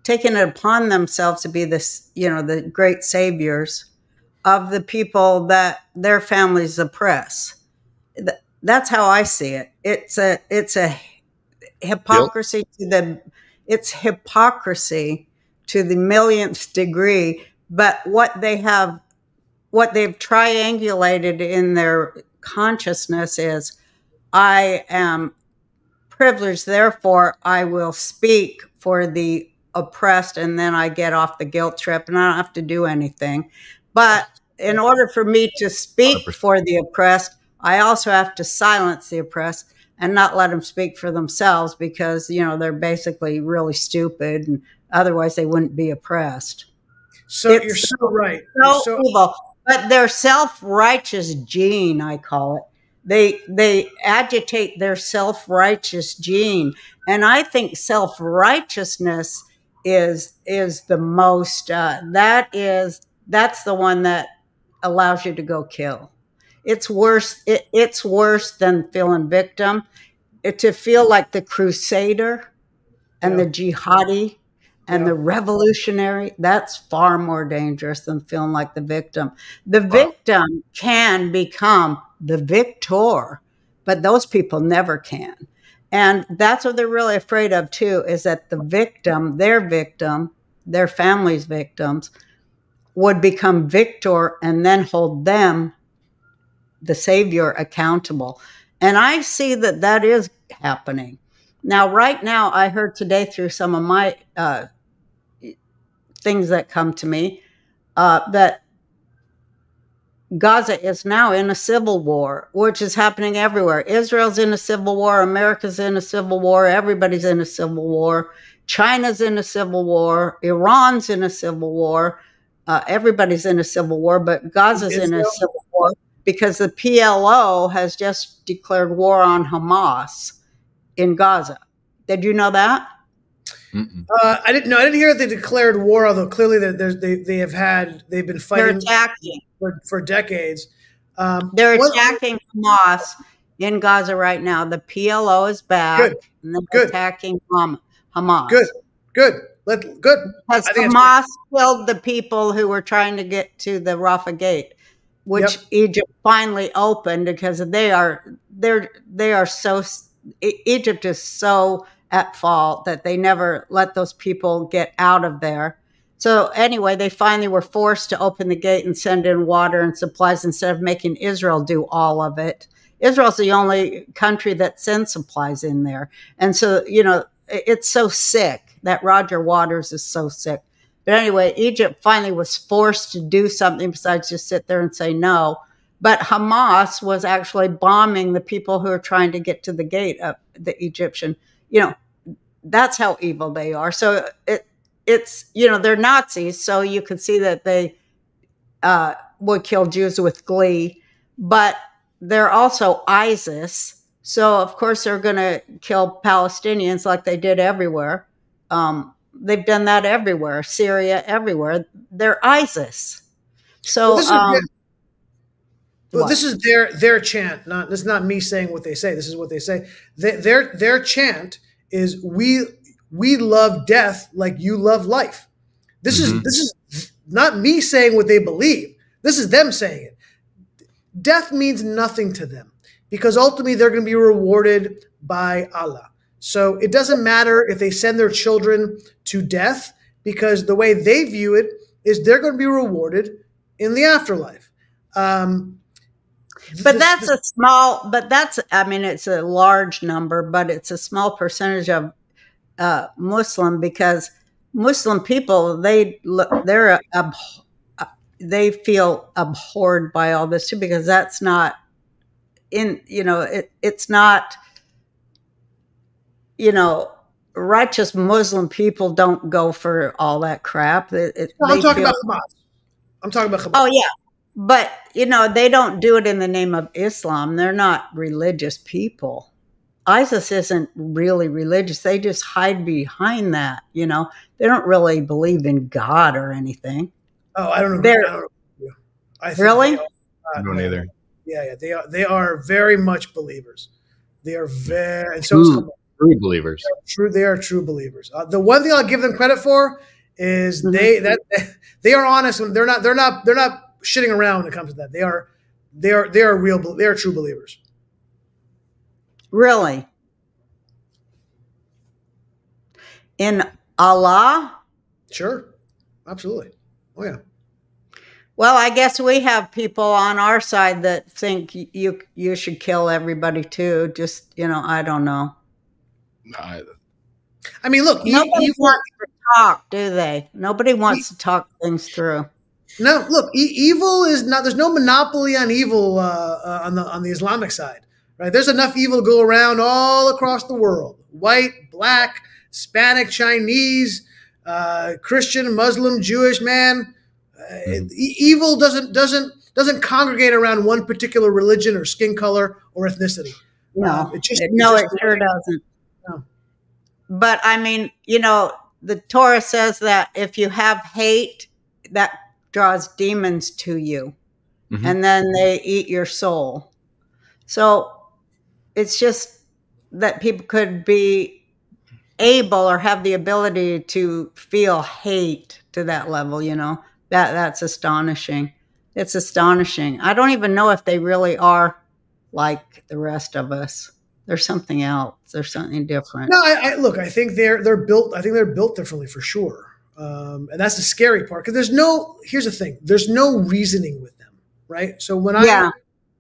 taking it upon themselves to be this, you know, the great saviors of the people that their families oppress. That's how I see it. It's a it's a hypocrisy yep. to the it's hypocrisy to the millionth degree. But what they have, what they've triangulated in their consciousness is, I am privileged, therefore I will speak for the oppressed, and then I get off the guilt trip and I don't have to do anything. But in order for me to speak one hundred percent for the oppressed, I also have to silence the oppressed and not let them speak for themselves, because, you know, they're basically really stupid and otherwise they wouldn't be oppressed. So it's, you're so right. So, so evil. But their self-righteous gene, I call it. They they agitate their self-righteous gene. And I think self-righteousness is is the most uh, that is that's the one that allows you to go kill. It's worse it, it's worse than feeling victim. It, to feel like the crusader and yeah. the jihadi and yeah. the revolutionary, that's far more dangerous than feeling like the victim. The wow. victim can become the victor, but those people never can. And that's what they're really afraid of too, is that the victim, their victim, their family's victims, would become victor and then hold them, the savior, accountable. And I see that that is happening. Now, right now, I heard today through some of my uh, things that come to me uh, that Gaza is now in a civil war, which is happening everywhere. Israel's in a civil war. America's in a civil war. Everybody's in a civil war. China's in a civil war. Iran's in a civil war. Uh, everybody's in a civil war, but Gaza's Israel. in a civil war because the P L O has just declared war on Hamas in Gaza. Did you know that? Mm-mm. Uh, I didn't know. I didn't hear that they declared war, although clearly they they have had they've been fighting for, for decades. Um, They're attacking what, Hamas in Gaza right now. The P L O is back, good, and they're good. attacking um, Hamas. Good, good, Let, good. Because Hamas killed the people who were trying to get to the Rafah Gate, which yep. Egypt finally opened, because they are they're they are so Egypt is so. at fault that they never let those people get out of there. So anyway, they finally were forced to open the gate and send in water and supplies instead of making Israel do all of it. Israel's the only country that sends supplies in there. And so, you know, it's so sick that Roger Waters is so sick. But anyway, Egypt finally was forced to do something besides just sit there and say no. But Hamas was actually bombing the people who are trying to get to the gate of the Egyptian. You know, that's how evil they are. So it, it's, you know, they're Nazis. So you can see that they uh, would kill Jews with glee, but they're also ISIS. So of course they're going to kill Palestinians like they did everywhere. Um, they've done that everywhere, Syria, everywhere. They're ISIS. So, well, this, um, is, well, this is their, their chant. Not, this is not me saying what they say. This is what they say. They, their, their chant is we we love death like you love life. This mm-hmm. is this is not me saying what they believe. This is them saying it. Death means nothing to them because ultimately they're going to be rewarded by Allah. So it doesn't matter if they send their children to death, because the way they view it is they're going to be rewarded in the afterlife. Um, But that's a small, but that's, I mean, it's a large number, but it's a small percentage of uh, Muslim, because Muslim people, they, they're, abhor they feel abhorred by all this too, because that's not in, you know, it, it's not, you know, righteous Muslim people don't go for all that crap. It, it, no, I'm talking about Hamas. I'm talking about Hamas. Oh, yeah. But, you know, they don't do it in the name of Islam. They're not religious people. ISIS isn't really religious. They just hide behind that, you know. They don't really believe in God or anything. Oh, I don't know. I don't know. I think really? They are, uh, I don't either. Yeah, yeah. They are, they are very much believers. They are very... And so true, true believers. They are true, they are true believers. Uh, the one thing I'll give them credit for is mm-hmm. they that they are honest. They're not... They're not... They're not shitting around when it comes to that. They are, they are, they are real. They are true believers. Really? In Allah? Sure. Absolutely. Oh yeah. Well, I guess we have people on our side that think you you should kill everybody too. Just, you know, I don't know. I, I mean, look, nobody you, you wants to talk, do they? Nobody wants you, to talk things through. No, look, e evil is not. There's no monopoly on evil uh, uh, on the on the Islamic side, right? There's enough evil to go around all across the world: white, black, Hispanic, Chinese, uh, Christian, Muslim, Jewish, man. Uh, evil doesn't doesn't doesn't congregate around one particular religion or skin color or ethnicity. No, um, it just, no, it, just, it sure doesn't. No. But I mean, you know, the Torah says that if you have hate, that draws demons to you, mm-hmm. and then they eat your soul. So it's just that people could be able or have the ability to feel hate to that level, you know. That that's astonishing. It's astonishing. I don't even know if they really are like the rest of us. There's something else. There's something different. No, I, I, look, I think they're they're built. I think they're built differently for sure. Um, and that's the scary part, because there's no. Here's the thing. There's no reasoning with them, right? So when I yeah.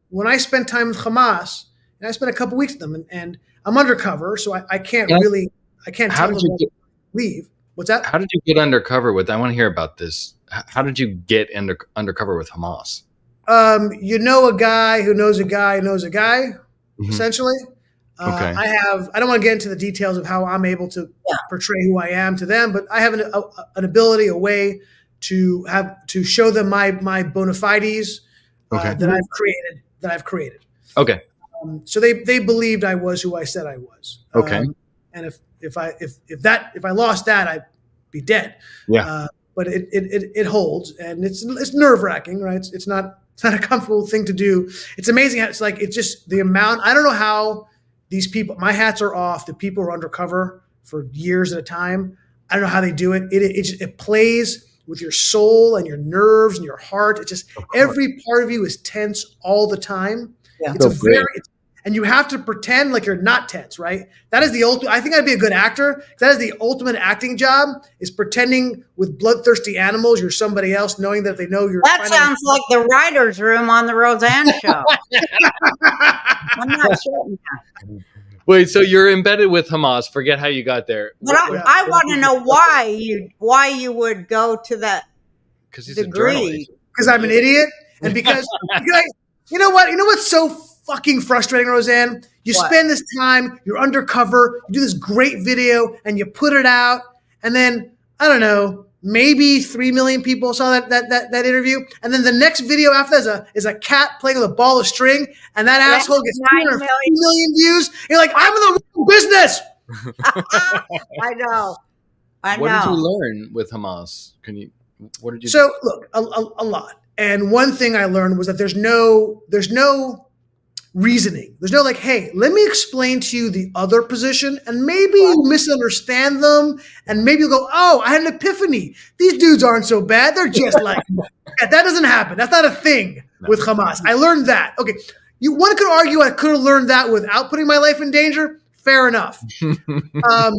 when I spend time with Hamas, and I spent a couple weeks with them, and, and I'm undercover, so I, I can't yeah. really. I can't. How tell did them you get, leave? What's that? How did you get undercover with? I want to hear about this. How did you get under, undercover with Hamas? Um, you know, a guy who knows a guy who knows a guy, mm-hmm. essentially. Uh, okay. I have. I don't want to get into the details of how I'm able to yeah. portray who I am to them, but I have an, a, an ability, a way to have to show them my my bona fides okay. uh, that I've created. That I've created. Okay. Um, so they they believed I was who I said I was. Okay. Um, and if if I if if that if I lost that, I'd be dead. Yeah. Uh, But it, it it holds, and it's it's nerve wracking, right? It's, it's not it's not a comfortable thing to do. It's amazing how it's like it's just the amount. I don't know how these people. My hats are off. The people are undercover for years at a time. I don't know how they do it. It it, it, it plays with your soul and your nerves and your heart. It's just every part of you is tense all the time. Yeah, it's so a very it's, and you have to pretend like you're not tense, right? That is the ultimate. I think I'd be a good actor. That is the ultimate acting job, is pretending with bloodthirsty animals you're somebody else, knowing that they know you're. That sounds like the writer's room on the Roseanne show. I'm not sure. Wait, so you're embedded with Hamas. Forget how you got there. But I, yeah. I want to know why you why you would go to that Cause he's degree. Because I'm an idiot, and because you know, you know what? You know what's so fucking frustrating, Roseanne? You what? Spend this time, you're undercover, you do this great video, and you put it out, and then, I don't know, maybe three million people saw that that that, that interview, and then the next video after that is a, is a cat playing with a ball of string, and that That's asshole gets two hundred fifty million views. You're like, I'm in the wrong business! I know. I know. What did you learn with Hamas? Can you? What did you So, do? Look, a, a, a lot. And one thing I learned was that there's no there's no... reasoning. There's no like, hey, let me explain to you the other position, and maybe you misunderstand them, and maybe you'll go, oh, I had an epiphany. These dudes aren't so bad. They're just like, yeah, that doesn't happen. That's not a thing no. with Hamas. I learned that. Okay, you one could argue I could have learned that without putting my life in danger. Fair enough. um,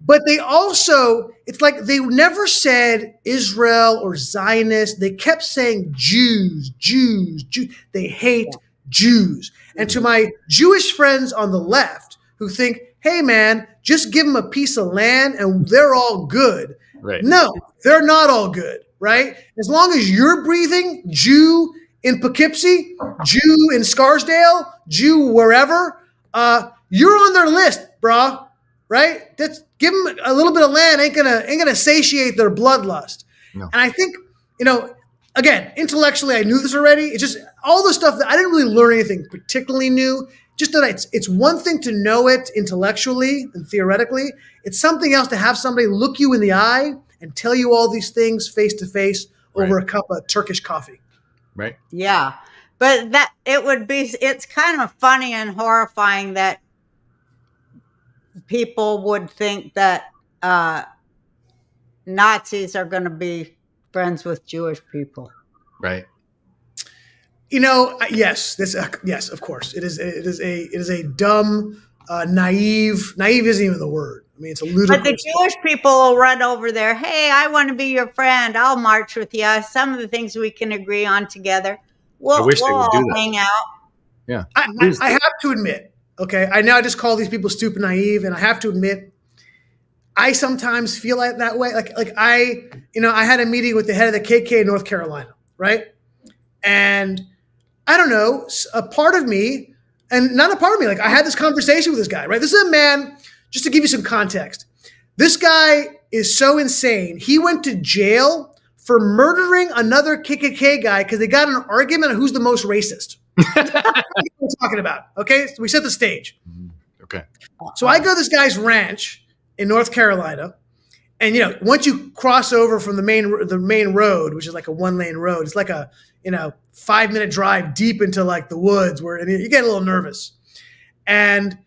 but they also, it's like they never said Israel or Zionist. They kept saying Jews, Jews, Jews. They hate yeah. Jews. And to my Jewish friends on the left who think, hey, man, just give them a piece of land and they're all good. Right. No, they're not all good, right? As long as you're breathing, Jew in Poughkeepsie, Jew in Scarsdale, Jew wherever, uh, you're on their list, brah, right? That's, give them a little bit of land. Ain't gonna, ain't gonna satiate their bloodlust. No. And I think, you know, again, intellectually, I knew this already. It's just all the stuff that I didn't really learn anything particularly new. Just that it's it's one thing to know it intellectually and theoretically. It's something else to have somebody look you in the eye and tell you all these things face to face right. over a cup of Turkish coffee. Right. Yeah, but that it would be. It's kind of funny and horrifying that people would think that uh, Nazis are going to be friends with Jewish people. Right. You know, yes, this uh, yes, of course, it is. It is a it is a dumb, uh, naive. Naive isn't even the word. I mean, it's a ludicrous. But the Jewish people will run over there. Hey, I want to be your friend. I'll march with you. Some of the things we can agree on together. We'll, I wish we'll they would all do that. Hang out. Yeah, I, I, I have to admit. Okay, I now just call these people stupid, naive, and I have to admit, I sometimes feel like that way. Like like I, you know, I had a meeting with the head of the K K in North Carolina, right, and. I don't know, a part of me, and not a part of me, like I had this conversation with this guy, right? This is a man, just to give you some context, this guy is so insane. He went to jail for murdering another K K K guy because they got in an argument on who's the most racist. That's what we're talking about, okay? So we set the stage. Okay. So I go to this guy's ranch in North Carolina, and you know, once you cross over from the main the main road, which is like a one-lane road, it's like a, you know, five-minute drive deep into like the woods where and you get a little nervous. And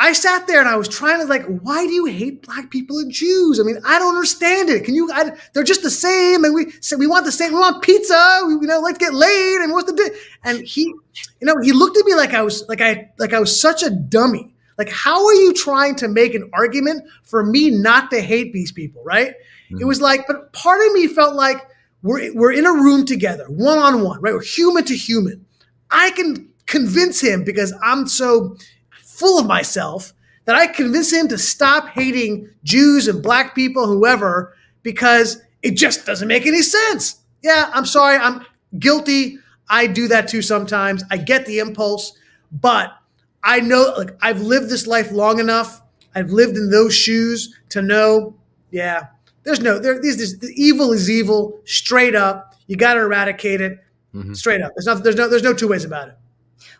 I sat there and I was trying to like, why do you hate black people and Jews? I mean, I don't understand it. Can you? I, they're just the same, and we so we want the same. We want pizza. We, you know, let's get laid. And what's the di-? And he, you know, he looked at me like I was like I like I was such a dummy. Like, how are you trying to make an argument for me not to hate these people, right? Mm-hmm. It was like, but part of me felt like we're, we're in a room together, one-on-one, right? We're human to human. I can convince him because I'm so full of myself that I convince him to stop hating Jews and black people, whoever, because it just doesn't make any sense. Yeah, I'm sorry. I'm guilty. I do that too sometimes. I get the impulse, but I know, like, I've lived this life long enough. I've lived in those shoes to know, yeah, there's no, there, these, this, the evil is evil, straight up. You got to eradicate it, mm-hmm. straight up. There's not, there's no, there's no two ways about it.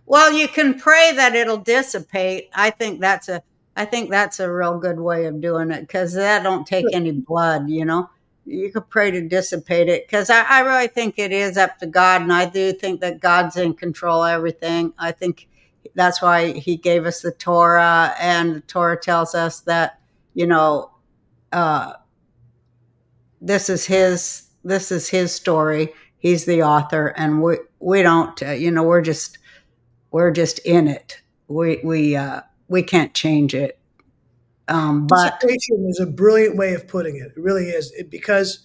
Well, you can pray that it'll dissipate. I think that's a, I think that's a real good way of doing it because that don't take sure. any blood, you know. You could pray to dissipate it because I, I really think it is up to God, and I do think that God's in control of everything. I think. That's why he gave us the Torah, and the Torah tells us that, you know, uh, this is his, this is his story. He's the author, and we, we don't, uh, you know, we're just, we're just in it. We, we, uh, we can't change it. Um, but dissipation is a brilliant way of putting it. It really is it, because,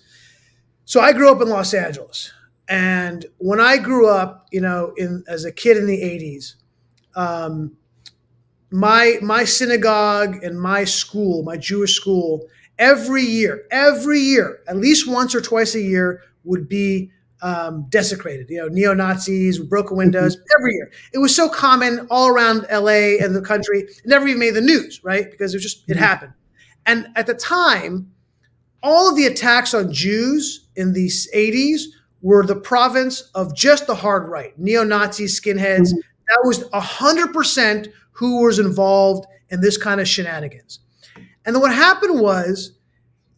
so I grew up in Los Angeles, and when I grew up, you know, in, as a kid in the eighties, Um, my, my synagogue and my school, my Jewish school, every year, every year, at least once or twice a year would be, um, desecrated, you know, neo-Nazis, broken windows every year. It was so common all around L A and the country. It never even made the news, right? Because it was just, it happened. And at the time, all of the attacks on Jews in the eighties were the province of just the hard right, neo-Nazis, skinheads, mm-hmm. That was one hundred percent who was involved in this kind of shenanigans. And then what happened was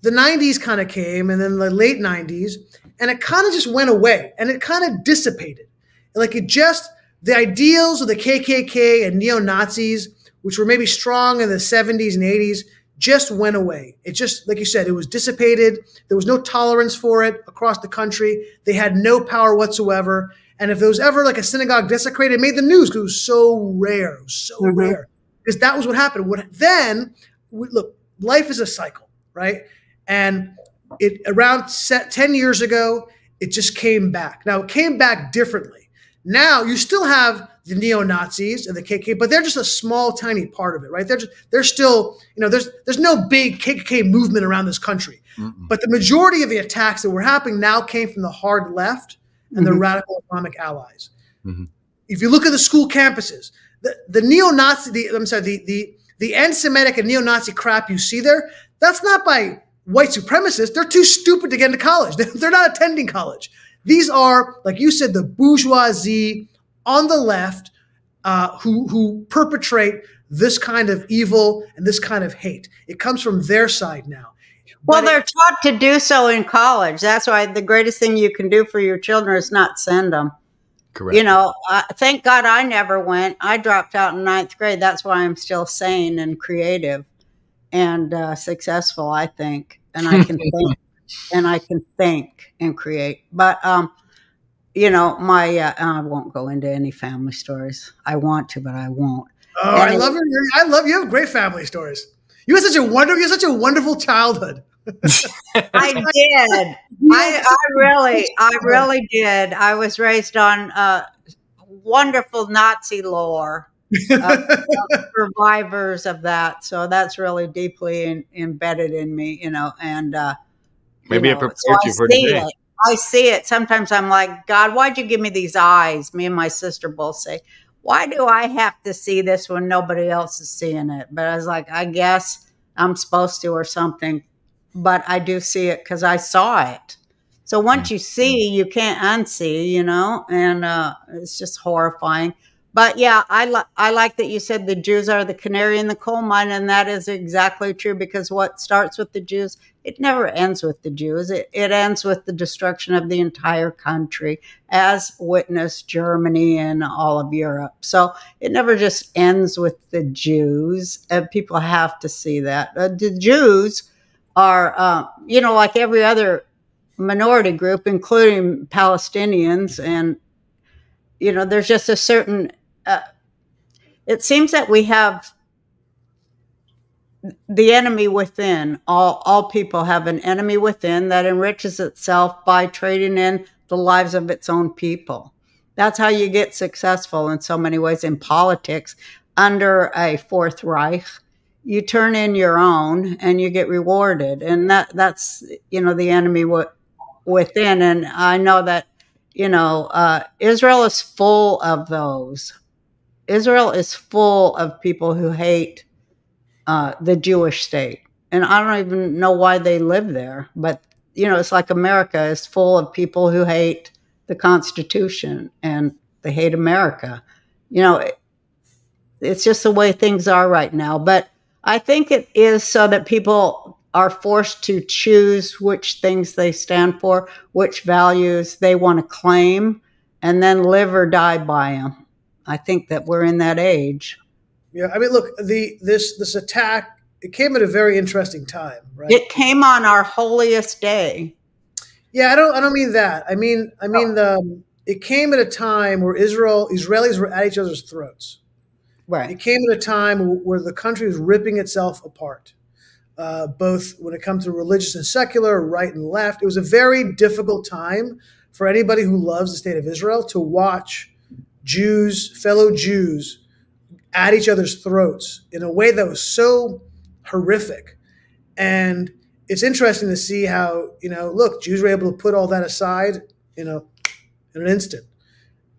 the nineties kind of came, and then the late nineties, and it kind of just went away, and it kind of dissipated. Like it just, the ideals of the K K K and neo-Nazis, which were maybe strong in the seventies and eighties, just went away. It just, like you said, it was dissipated. There was no tolerance for it across the country. They had no power whatsoever. And if there was ever like a synagogue desecrated, it made the news because it was so rare, it was so mm-hmm. rare. Because that was what happened. What, then, we, look, life is a cycle, right? And it around set, ten years ago, it just came back. Now, it came back differently. Now, you still have the neo-Nazis and the K K K, but they're just a small, tiny part of it, right? They're just, they're still, you know, there's, there's no big K K K movement around this country. Mm-hmm. But the majority of the attacks that were happening now came from the hard left and the mm-hmm. radical Islamic allies. Mm-hmm. If you look at the school campuses, the, the neo-Nazi, the, I'm sorry, the, the, the anti-Semitic and neo-Nazi crap you see there, that's not by white supremacists. They're too stupid to get into college. They're not attending college. These are, like you said, the bourgeoisie on the left uh, who, who perpetrate this kind of evil and this kind of hate. It comes from their side now. Well, they're taught to do so in college. That's why the greatest thing you can do for your children is not send them. Correct. You know, uh, thank God I never went. I dropped out in ninth grade. That's why I'm still sane and creative and uh, successful, I think. And I can think and I can think and create. But um, you know, my, uh, I won't go into any family stories. I want to, but I won't. Oh, and I love it. I love you. Have great family stories. You had such a wonderful, you had such a wonderful childhood. I did. I, I really, I really did. I was raised on uh, wonderful Nazi lore, uh, survivors of that. So that's really deeply in, embedded in me, you know, and uh, maybe you know, it prepared so you for today. It. I see it. Sometimes I'm like, God, why'd you give me these eyes? Me and my sister both say, why do I have to see this when nobody else is seeing it? But I was like, I guess I'm supposed to or something. But I do see it because I saw it. So once you see, you can't unsee, you know, and uh, it's just horrifying. But yeah, I, li I like that you said the Jews are the canary in the coal mine, and that is exactly true, because what starts with the Jews, it never ends with the Jews. It, it ends with the destruction of the entire country, as witnessed Germany and all of Europe. So it never just ends with the Jews. Uh, people have to see that. Uh, the Jews are, uh, you know, like every other minority group, including Palestinians, and, you know, there's just a certain... Uh, it seems that we have the enemy within. All, all people have an enemy within that enriches itself by trading in the lives of its own people. That's how you get successful in so many ways in politics under a Fourth Reich. You turn in your own and you get rewarded. And that, that's, you know, the enemy within. And I know that, you know, uh, Israel is full of those. Israel is full of people who hate uh, the Jewish state. And I don't even know why they live there. But, you know, it's like America is full of people who hate the Constitution and they hate America. You know, it, it's just the way things are right now. But I think it is so that people are forced to choose which things they stand for, which values they want to claim, and then live or die by them. I think that we're in that age. Yeah, I mean, look, the this this attack, it came at a very interesting time, right? It came on our holiest day. Yeah, I don't I don't mean that. I mean I mean oh. the it came at a time where Israel Israelis were at each other's throats. Right. It came at a time where the country was ripping itself apart. Uh, both when it comes to religious and secular, right and left. It was a very difficult time for anybody who loves the state of Israel to watch Jews, fellow Jews, at each other's throats in a way that was so horrific. And it's interesting to see how, you know, look, Jews were able to put all that aside, you know, in an instant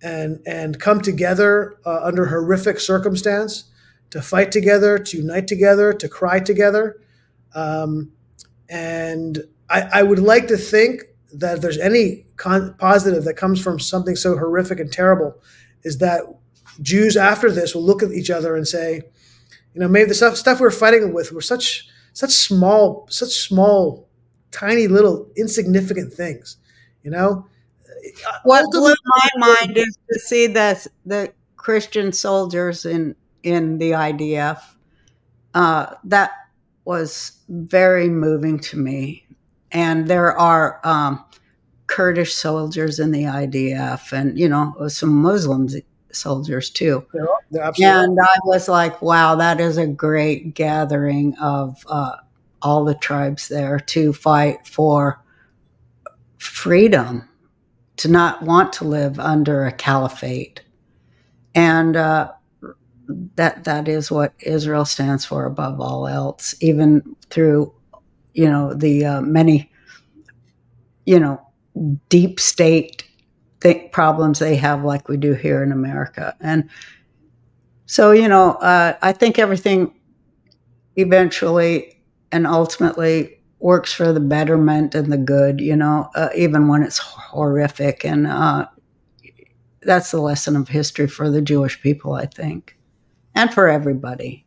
and, and come together uh, under horrific circumstance to fight together, to unite together, to cry together. Um, and I, I would like to think that if there's any con positive that comes from something so horrific and terrible, is that Jews after this will look at each other and say, you know, maybe the stuff, stuff we're fighting with were such, such small, such small, tiny little insignificant things, you know? What blew my mind is to see the, the Christian soldiers in, in the I D F, uh, that was very moving to me. And there are um, Kurdish soldiers in the I D F and, you know, some Muslim soldiers too. They're, they're absolutely and I was like, wow, that is a great gathering of uh, all the tribes there to fight for freedom, to not want to live under a caliphate. And, uh, That that is what Israel stands for above all else, even through, you know, the uh, many, you know, deep state th problems they have, like we do here in America. And so, you know, uh, I think everything eventually and ultimately works for the betterment and the good, you know, uh, even when it's horrific. And uh, that's the lesson of history for the Jewish people, I think. And for everybody.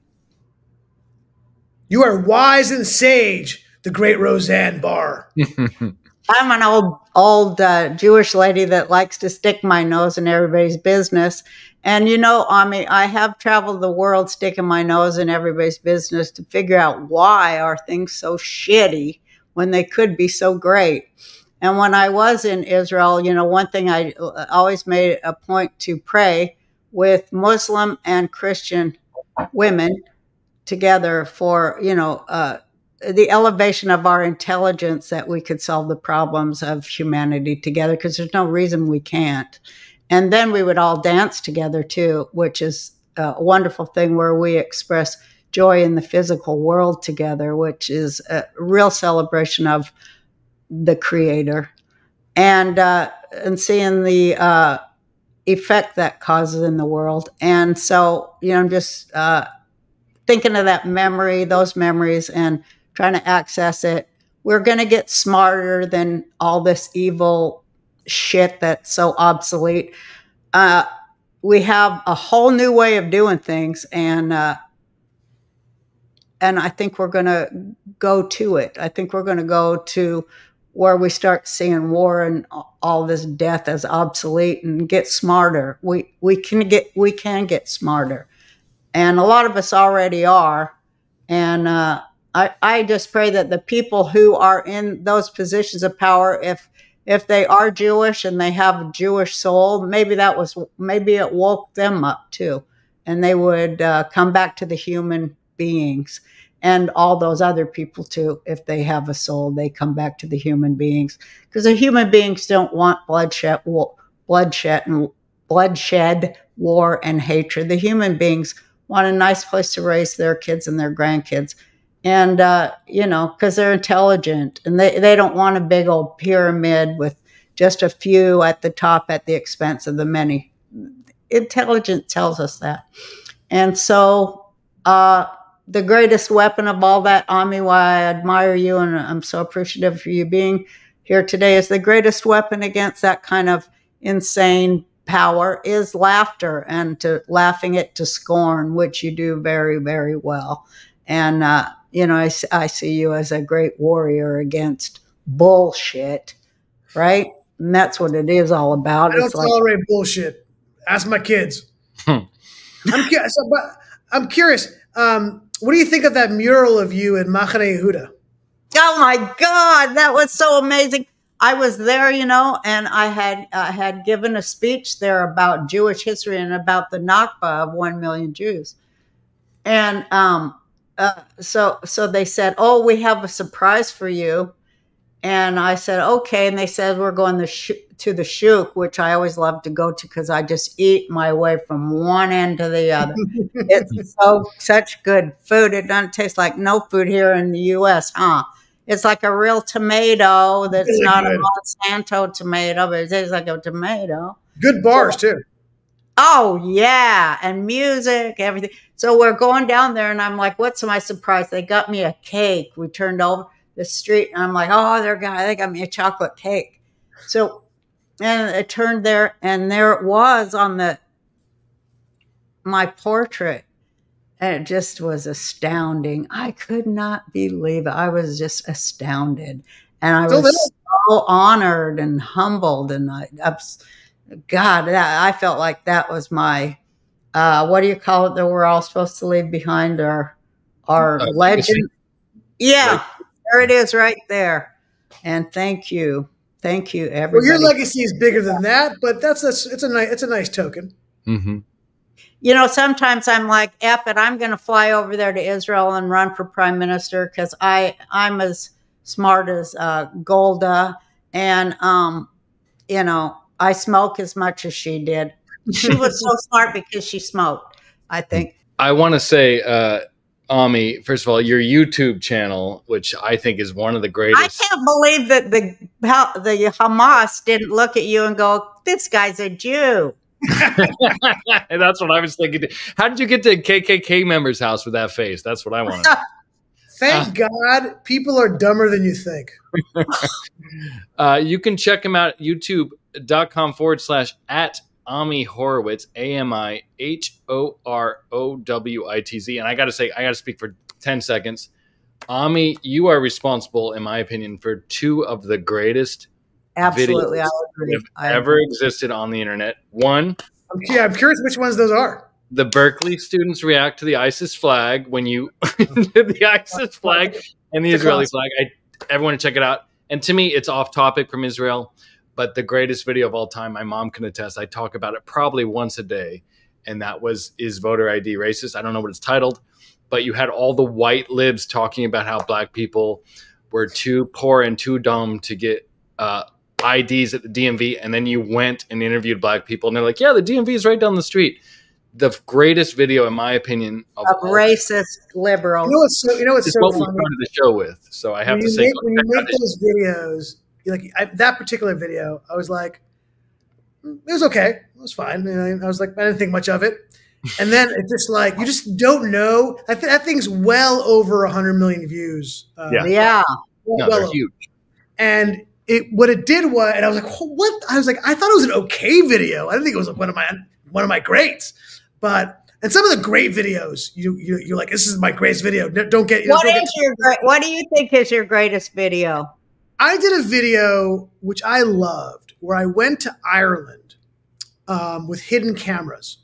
You are wise and sage, the great Roseanne Barr. I'm an old, old uh, Jewish lady that likes to stick my nose in everybody's business. And you know, Ami, I have traveled the world sticking my nose in everybody's business to figure out why are things so shitty when they could be so great. And when I was in Israel, you know, one thing I always made a point to pray with Muslim and Christian women together for, you know, uh, the elevation of our intelligence, that we could solve the problems of humanity together, because there's no reason we can't. And then we would all dance together too, which is a wonderful thing where we express joy in the physical world together, which is a real celebration of the Creator, and uh, and seeing the uh, effect that causes in the world. And so, you know, I'm just uh, thinking of that memory, those memories, and trying to access it. We're going to get smarter than all this evil shit that's so obsolete. Uh, we have a whole new way of doing things, and uh, and I think we're going to go to it. I think we're going to go to where we start seeing war and all this death as obsolete and get smarter. We we can get we can get smarter, and a lot of us already are. And uh, I I just pray that the people who are in those positions of power, if if they are Jewish and they have a Jewish soul, maybe that was maybe it woke them up too, and they would uh, come back to the human beings. And all those other people too, if they have a soul, they come back to the human beings, because the human beings don't want bloodshed, war, bloodshed, and bloodshed, war, and hatred. The human beings want a nice place to raise their kids and their grandkids, and uh, you know, because they're intelligent, and they they don't want a big old pyramid with just a few at the top at the expense of the many. Intelligence tells us that, and so uh. the greatest weapon of all that, Ami, why I admire you and I'm so appreciative for you being here today, is the greatest weapon against that kind of insane power is laughter, and to laughing it to scorn, which you do very, very well. And, uh, you know, I, I see you as a great warrior against bullshit, right? And that's what it is all about. I don't it's tolerate like, bullshit. Ask my kids. I'm, cu- so, but I'm curious. Um, What do you think of that mural of you in Machane Yehuda? Oh my God, that was so amazing! I was there, you know, and I had I had given a speech there about Jewish history and about the Nakba of one million Jews, and um, uh, so so they said, "Oh, we have a surprise for you," and I said, "Okay," and they said, "We're going the sh to the shuk," which I always love to go to because I just eat my way from one end to the other. It's so such good food. It doesn't taste like no food here in the U S, huh? It's like a real tomato that's really not good. A Monsanto tomato, but it tastes like a tomato. Good bars, so, too. Oh, yeah, and music, everything. So we're going down there, and I'm like, what's my surprise? They got me a cake. We turned over the street, and I'm like, oh, they're gonna, they got me a chocolate cake. So and I turned there, and there it was on the my portrait, and it just was astounding. I could not believe it. I was just astounded, and I so was so honored and humbled, and I, God, that, I felt like that was my uh, what do you call it that we're all supposed to leave behind, our our uh, legend. Yeah. Right. There it is right there. And thank you. Thank you, everybody. Well, your legacy is bigger than that, but that's a, it's, a nice, it's a nice token. Mm-hmm. You know, sometimes I'm like, F it, I'm going to fly over there to Israel and run for prime minister because I'm as smart as uh, Golda. And, um, you know, I smoke as much as she did. She was so smart because she smoked, I think. I want to say... Uh, Ami, first of all, your YouTube channel, which I think is one of the greatest. I can't believe that the the Hamas didn't look at you and go, this guy's a Jew. And that's what I was thinking. How did you get to K K K member's house with that face? That's what I wanted. Thank uh, God people are dumber than you think. uh, you can check him out at youtube.com forward slash at Ami Horowitz, A M I H O R O W I T Z. And I got to say, I got to speak for ten seconds. Ami, you are responsible, in my opinion, for two of the greatest Absolutely, videos I agree. that have I ever agree. existed on the internet. One. Yeah, I'm curious which ones those are. The Berkeley students react to the ISIS flag when you did the ISIS flag and the Israeli flag. I, everyone check it out. And to me, it's off topic from Israel, but the greatest video of all time, my mom can attest, I talk about it probably once a day. And that was, is voter I D racist? I don't know what it's titled, but you had all the white libs talking about how black people were too poor and too dumb to get uh, I Ds at the D M V. And then you went and interviewed black people and they're like, yeah, the D M V is right down the street. The greatest video, in my opinion, of, of racist liberals. You know what's so, you know what's so what funny? We started the show with, so I have when to say, make, when you make those videos, you're like I, that particular video, I was like, it was okay, it was fine. And I, I was like, I didn't think much of it. And then it's just like you just don't know. I think that thing's well over a hundred million views. Um, yeah, yeah, well, no, well huge. And it what it did was, and I was like, what? I was like, I thought it was an okay video. I didn't think it was like one of my one of my greats. But and some of the great videos, you you you're like, this is my greatest video. Don't get you what know, don't is get your great, what do you think is your greatest video? I did a video which I loved, where I went to Ireland um, with hidden cameras,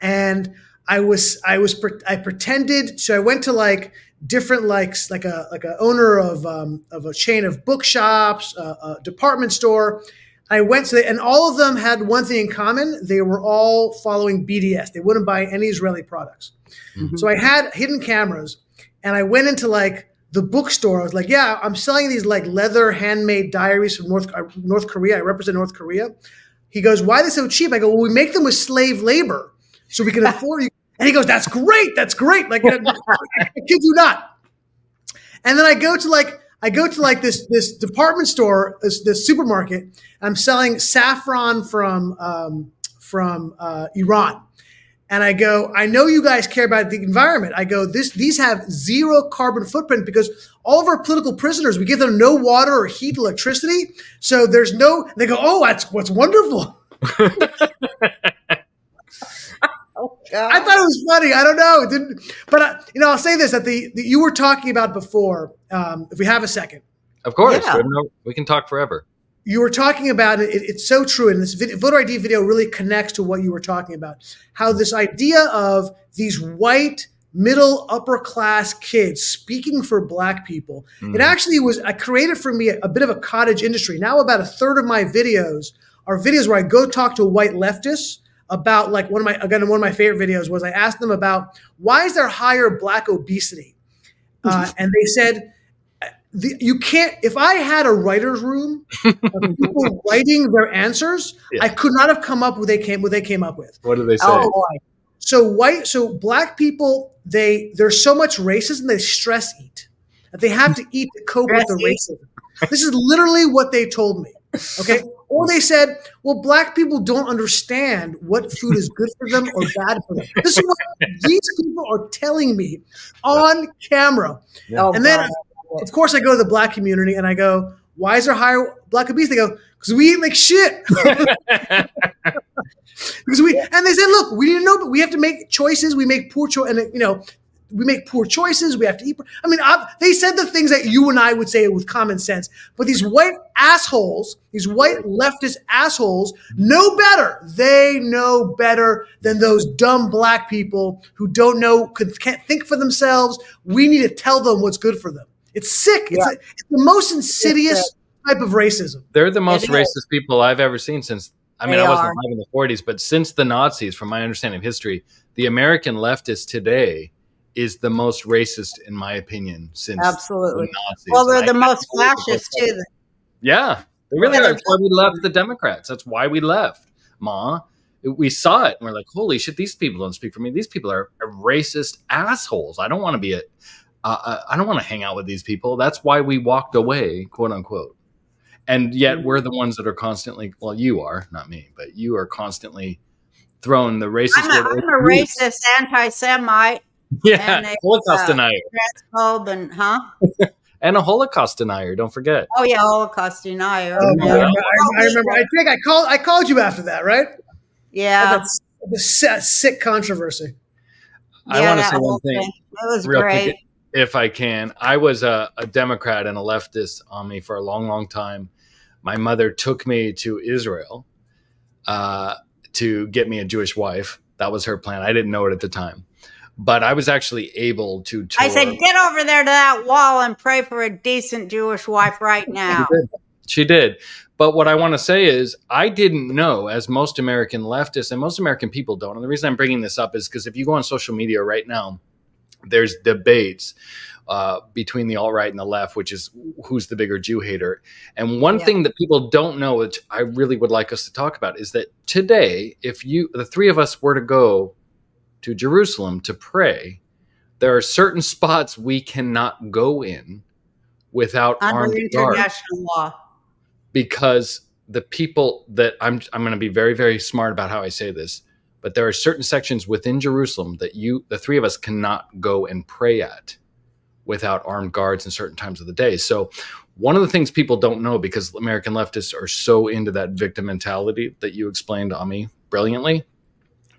and I was I was I pretended. So I went to like different likes, like a like a owner of um, of a chain of bookshops, uh, a department store. I went to, the, and all of them had one thing in common. They were all following B D S. They wouldn't buy any Israeli products. Mm-hmm. So I had hidden cameras and I went into like the bookstore. I was like, yeah, I'm selling these like leather handmade diaries from North, uh, North Korea. I represent North Korea. He goes, why are they so cheap? I go, well, we make them with slave labor so we can afford you. And he goes, that's great. That's great. Like, I, I kid you not. And then I go to like, I go to like this this department store, this, this supermarket. And I'm selling saffron from um, from uh, Iran, and I go, I know you guys care about the environment. I go, this these have zero carbon footprint because all of our political prisoners, we give them no water or heat, electricity, so there's no. They go, oh, that's what's wonderful. Oh, God. I thought it was funny. I don't know. It didn't, but I, you know, I'll say this: that the, the you were talking about before. Um, if we have a second, of course, yeah. We can talk forever. You were talking about it. It's so true, and this video, voter I D video really connects to what you were talking about. How this idea of these white middle upper class kids speaking for black people. Mm. It actually was. I created for me a, a bit of a cottage industry. Now about a third of my videos are videos where I go talk to white leftists. About like one of my, again, one of my favorite videos was I asked them about why is there higher black obesity? Uh, and they said, the, you can't, if I had a writer's room of people writing their answers, yeah. I could not have come up with they came, what they came up with. What did they say? Oh, boy. So white, so black people, they, there's so much racism, they stress eat. That they have to eat to cope stress with the eat. racism. This is literally what they told me, okay? Or they said, well, black people don't understand what food is good for them or bad for them. This is what these people are telling me on camera. Yeah. And then, of course, I go to the black community and I go, why is there higher black obesity? They go, because we eat like shit. Because we, and they said, look, we didn't know, but we have to make choices. We make poor choices. And, you know, we make poor choices. We have to eat. I mean, I've, they said the things that you and I would say with common sense, but these white assholes, these white leftist assholes know better. They know better than those dumb black people who don't know, can't think for themselves. We need to tell them what's good for them. It's sick. It's, yeah. a, it's the most insidious type of racism. They're the most racist people I've ever seen since, I mean, they I wasn't are. alive in the forties, but since the Nazis, from my understanding of history, the American leftists today is the most racist, in my opinion, since absolutely. The Nazis. Well, they're the most fascist too. Yeah, they really are. That's why we left the Democrats. That's why we left, Ma. We saw it, and we're like, holy shit, these people don't speak for me. These people are racist assholes. I don't want to be a. Uh, I don't want to hang out with these people. That's why we walked away, quote unquote. And yet, we're the ones that are constantly. Well, you are not me, but you are constantly thrown the racist. I'm a, I'm a racist anti-Semite. Yeah, and they, Holocaust uh, denier. And, huh? And a Holocaust denier. Don't forget. Oh yeah, Holocaust denier. Oh, yeah. I, I remember. I think I called. I called you after that, right? Yeah. That's a sick controversy. Yeah, I want to say one thing. thing. It was real great. Quick, if I can, I was a, a Democrat and a leftist on me for a long, long time. My mother took me to Israel uh, to get me a Jewish wife. That was her plan. I didn't know it at the time. but I was actually able to tour. I said, get over there to that wall and pray for a decent Jewish wife right now. She did. She did. But what I want to say is I didn't know, as most American leftists and most American people don't. And the reason I'm bringing this up is because if you go on social media right now, there's debates uh, between the alt-right and the left, which is who's the bigger Jew hater. And one yeah. thing that people don't know, which I really would like us to talk about, is that today, if you, the three of us were to go to Jerusalem to pray, there are certain spots we cannot go in without armed guards. Under international law. Because the people that I'm, I'm going to be very, very smart about how I say this, but there are certain sections within Jerusalem that you, the three of us, cannot go and pray at without armed guards in certain times of the day. So one of the things people don't know, because American leftists are so into that victim mentality that you explained, Ami, brilliantly,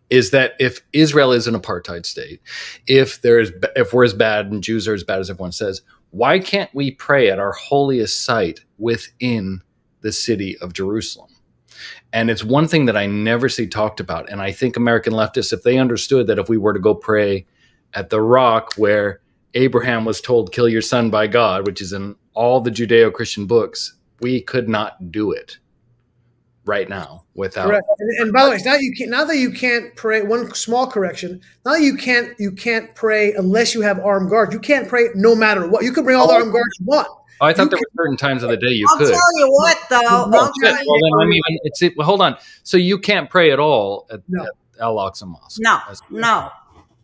is that if Israel is an apartheid state, if there is, if we're as bad and Jews are as bad as everyone says, why can't we pray at our holiest site within the city of Jerusalem? And it's one thing that I never see talked about. And I think American leftists, if they understood that if we were to go pray at the rock where Abraham was told, kill your son by God, which is in all the Judeo-Christian books, we could not do it right now without. Correct. And, and by the way, now you can't, now that you can't pray, one small correction, now you can't, you can't pray unless you have armed guards. You can't pray no matter what. You can bring all the armed guards you want. Oh, I thought you there were certain times of the day you I'll could. I'll tell you what, though. I'll well, tell you. Well, then, I mean, it's, it, well, hold on. So you can't pray at all at, no. at Al-Aqsa Mosque? No, no.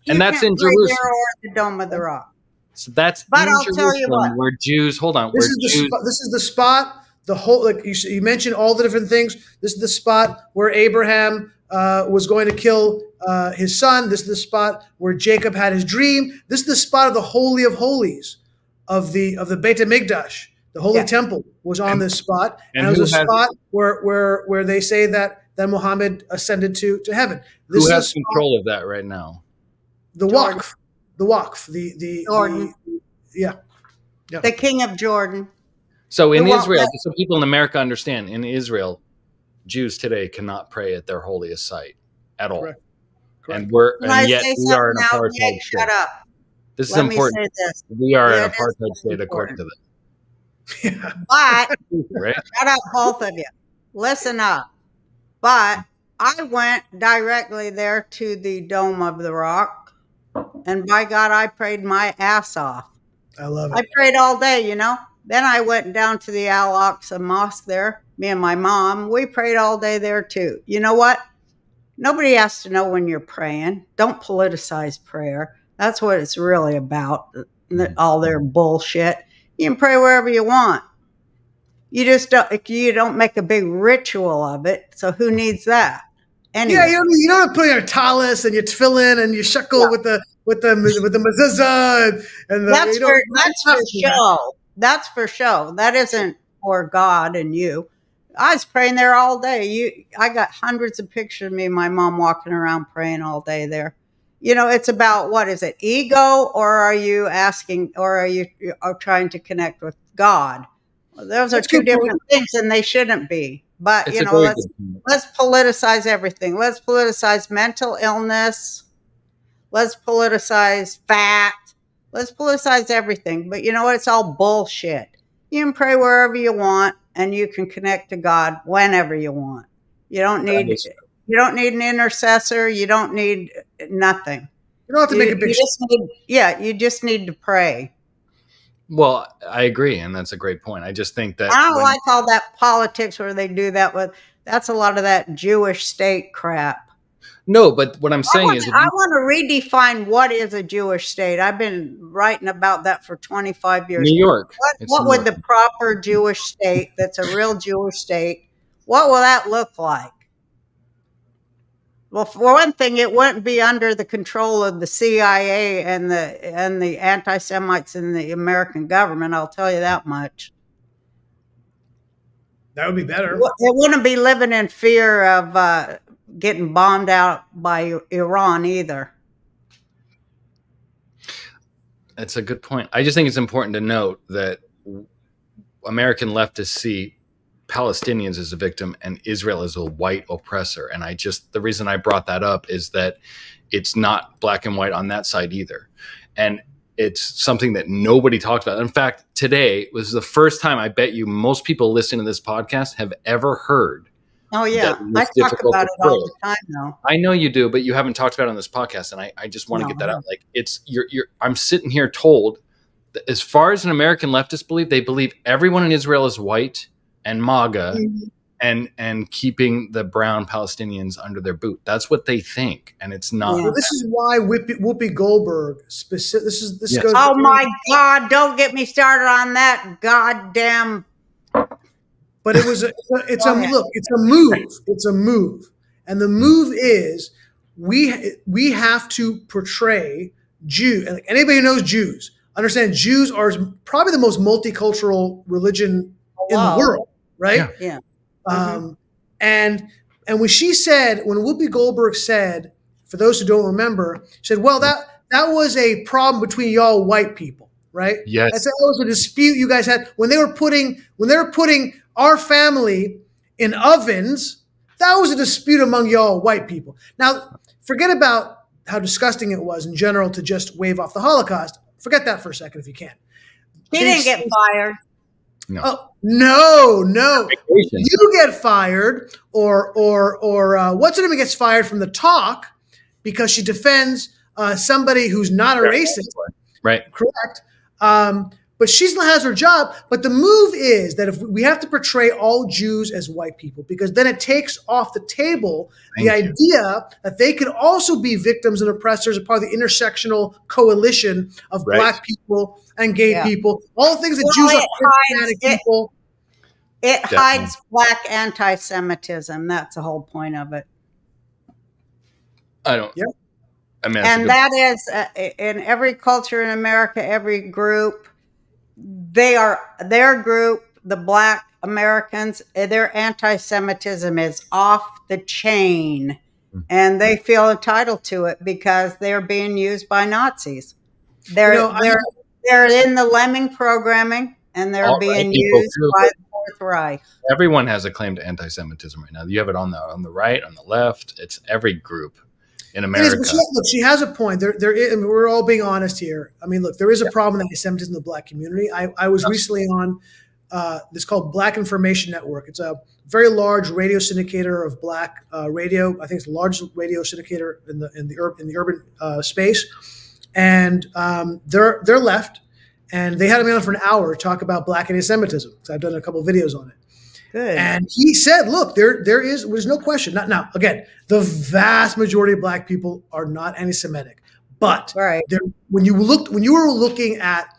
And you that's in Jerusalem. Or the Dome of the Rock. So that's but in I'll Jerusalem tell you what. Where Jews, hold on. This, is the, Jews, sp this is the spot, the whole, like you, you mentioned all the different things. This is the spot where Abraham uh, was going to kill uh, his son. This is the spot where Jacob had his dream. This is the spot of the Holy of Holies. Of the of the Beit HaMikdash, the Holy yeah. Temple was on and, this spot, and, and it was a spot where where where they say that that Muhammad ascended to to heaven. This who has control of that right now? The Jordan. Waqf, the Waqf, the the, Jordan. the yeah. yeah, the King of Jordan. So in the Israel, Waqf. So people in America understand. In Israel, Jews today cannot pray at their holiest site at all, correct. Correct. and we're and yet we are in a apartheid. Shut up. This Let is important. This. We are an apartheid state according to this. But right? Shut up, both of you. Listen up. But I went directly there to the Dome of the Rock, and by God, I prayed my ass off. I love it. I prayed all day, you know. Then I went down to the Al-Aqsa Mosque there. Me and my mom, we prayed all day there too. You know what? Nobody has to know when you're praying. Don't politicize prayer. That's what it's really about, all their bullshit. You can pray wherever you want. You just don't, you don't make a big ritual of it, so who needs that? Anyway. Yeah, you don't, you don't put your talis and your tefillin and your shekel yeah. with the with the with the mezuzah and, and the, that's you for that's for show. That's for show. That isn't for God and you. I was praying there all day. You, I got hundreds of pictures of me and my mom walking around praying all day there. You know, it's about, what is it, ego, or are you asking, or are you are trying to connect with God? Well, those are two different things, and they shouldn't be. But, you know, let's, let's politicize everything. Let's politicize mental illness. Let's politicize fat. Let's politicize everything. But you know what? It's all bullshit. You can pray wherever you want, and you can connect to God whenever you want. You don't need to. You don't need an intercessor. You don't need nothing. You don't have to you, make a big. You just need, yeah, you just need to pray. Well, I agree, and that's a great point. I just think that I don't when, like all that politics where they do that with. That's a lot of that Jewish state crap. No, but what I'm saying I want, is, I want to redefine what is a Jewish state. I've been writing about that for twenty-five years. New York. What, what New York. Would the proper Jewish state? That's a real Jewish state. What will that look like? Well, for one thing, it wouldn't be under the control of the C I A and the and the anti-Semites in the American government. I'll tell you that much. That would be better. It wouldn't be living in fear of uh, getting bombed out by Iran either. That's a good point. I just think it's important to note that American leftists see Palestinians as a victim and Israel as a white oppressor. And I just, the reason I brought that up is that it's not black and white on that side either. And it's something that nobody talks about. In fact, today was the first time I bet you most people listening to this podcast have ever heard. Oh, yeah. I talk about it all the time now. I know you do, but you haven't talked about it on this podcast. And I, I just want to no, get that no. out. Like it's you're, you're, I'm sitting here told that as far as an American leftist believe, they believe everyone in Israel is white and MAGA mm-hmm. and, and keeping the brown Palestinians under their boot. That's what they think. And it's not. Yeah. Well, this is why Whoopi, Whoopi Goldberg specific. This is this yes. goes. Oh, my God. Don't get me started on that goddamn. But it was a, it's a look, it's a move, it's a move, and the move is we we have to portray Jews. And anybody who knows Jews understand Jews are probably the most multicultural religion in wow. the world, right? Yeah. yeah. Um, mm-hmm. And and when she said, when Whoopi Goldberg said, for those who don't remember, she said, "Well, that that was a problem between y'all white people, right? Yes, that was a dispute you guys had when they were putting when they were putting." Our family in ovens, that was a dispute among y'all white people. Now, forget about how disgusting it was in general to just wave off the Holocaust. Forget that for a second if you can. He didn't get fired. No. Oh, no, no. You get fired or, or, or uh, what's her name gets fired from The Talk because she defends uh, somebody who's not a racist. Right. Correct. Um, But she still has her job. But the move is that if we have to portray all Jews as white people, because then it takes off the table Thank the you. idea that they could also be victims and oppressors, a part of the intersectional coalition of right. black people and gay yeah. people, all the things that well, Jews are hides, it, people. It Definitely. hides black anti-Semitism. That's the whole point of it. I don't. Yeah. I mean, and that point. is uh, in every culture in America, every group. They are their group, the black Americans, their anti-Semitism is off the chain and they feel entitled to it because they're being used by Nazis. They're, you know, they're, they're in the lemming programming and they're being used by the Fourth Reich. Everyone has a claim to anti-Semitism right now. You have it on the, on the right, on the left. It's every group. In America. It is, she, look, she has a point. There, there is, I mean, we're all being honest here. I mean, look, there is a yeah. problem with anti-Semitism in the black community. I, I was That's recently on uh, this called Black Information Network. It's a very large radio syndicator of black uh, radio. I think it's the largest radio syndicator in the in the, ur in the urban uh, space. And um, they're they're left, and they had me on for an hour to talk about black anti-Semitism. So I've done a couple of videos on it. Good. And he said, look, there, there is, there's no question. Not now. Again, the vast majority of black people are not anti-Semitic, but right. there, when you looked, when you were looking at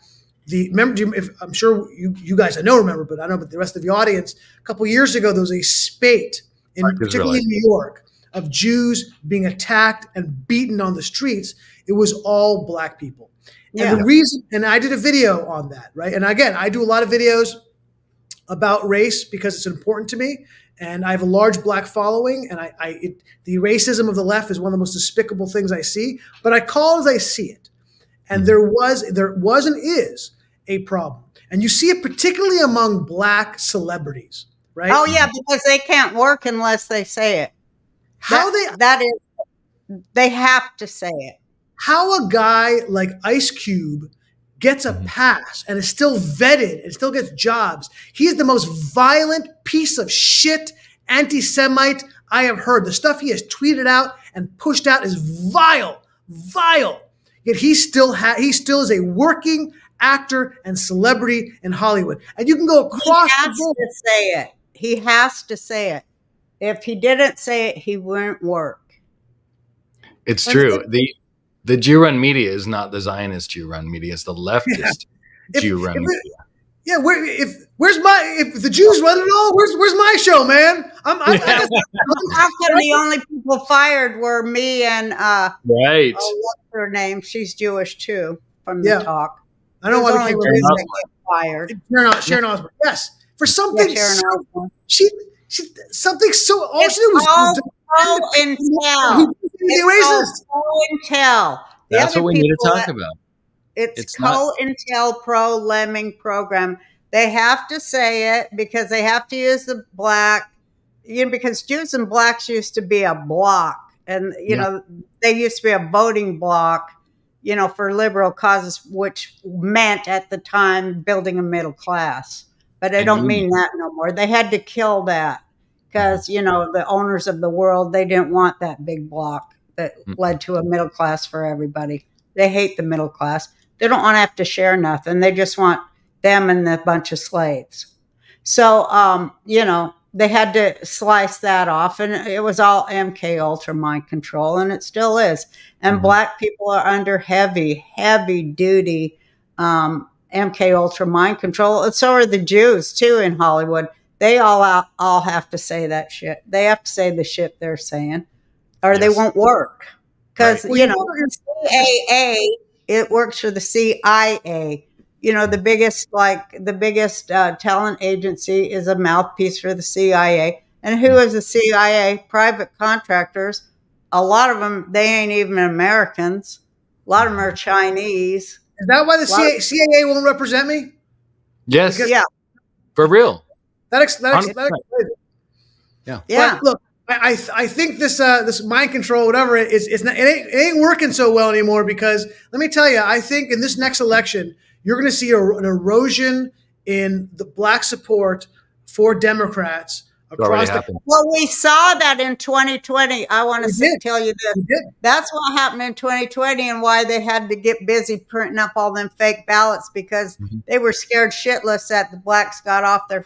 the, remember, if, I'm sure you, you guys, I know, remember, but I know, but the rest of the audience, a couple of years ago, there was a spate in right, particularly in New York of Jews being attacked and beaten on the streets. It was all black people. Yeah. And the reason, and I did a video on that, right? And again, I do a lot of videos about race because it's important to me, and I have a large black following, and I, I it, the racism of the left is one of the most despicable things I see. But I call as I see it, and there was there was and is a problem, and you see it particularly among black celebrities, right? Oh yeah, because they can't work unless they say it. How that, they that is they have to say it. How a guy like Ice Cube gets a pass and is still vetted and still gets jobs. He is the most violent piece of shit anti-Semite I have heard. The stuff he has tweeted out and pushed out is vile, vile. Yet he still ha he still is a working actor and celebrity in Hollywood. And you can go across the board. He has to say it. He has to say it. If he didn't say it, he wouldn't work. It's true. The The Jew-run media is not the Zionist Jew-run media; it's the leftist yeah. Jew-run media. Yeah, where, if where's my if the Jews run it all? Where's where's my show, man? I'm. I'm, yeah. I'm how come the only people fired were me and uh, right? Oh, what's her name? She's Jewish too, from the yeah. talk. I don't There's want to keep fired. Sharon, Sharon Osbourne. Yes, for something. Yeah, Sharon Osbourne. She she something so all it's she did was. All All intel. It's it's co-intel. That's what we need to talk that, about. It's, it's co-intel pro lemming program. They have to say it because they have to use the black, you know, because Jews and blacks used to be a block, and, you yeah. know, they used to be a voting block, you know, for liberal causes, which meant at the time building a middle class. But I don't mean that no more. They had to kill that because, you know, the owners of the world, they didn't want that big block that led to a middle class for everybody. They hate the middle class. They don't want to have to share nothing. They just want them and a bunch of slaves. So, um, you know, they had to slice that off, and it was all M K Ultra mind control, and it still is. And mm-hmm. black people are under heavy, heavy duty um, M K Ultra mind control. And so are the Jews, too, in Hollywood. They all, all have to say that shit. They have to say the shit they're saying, or yes. they won't work. Because, right. you know, C A A, it works for the C I A. You know, the biggest, like, the biggest uh, talent agency is a mouthpiece for the C I A. And who is the C I A? Private contractors. A lot of them, they ain't even Americans. A lot of them are Chinese. Is that why the C A A won't represent me? Yes. Because yeah. For real. That ex that, ex that explains it. Yeah. Yeah. But look, I, I think this uh, this mind control, whatever, it, is, it's not, it, ain't, it ain't working so well anymore, because let me tell you, I think in this next election, you're going to see a, an erosion in the black support for Democrats across the country. Well, we saw that in twenty twenty. I want to say, tell you this. That's what happened in twenty twenty, and why they had to get busy printing up all them fake ballots, because mm-hmm. they were scared shitless that the blacks got off their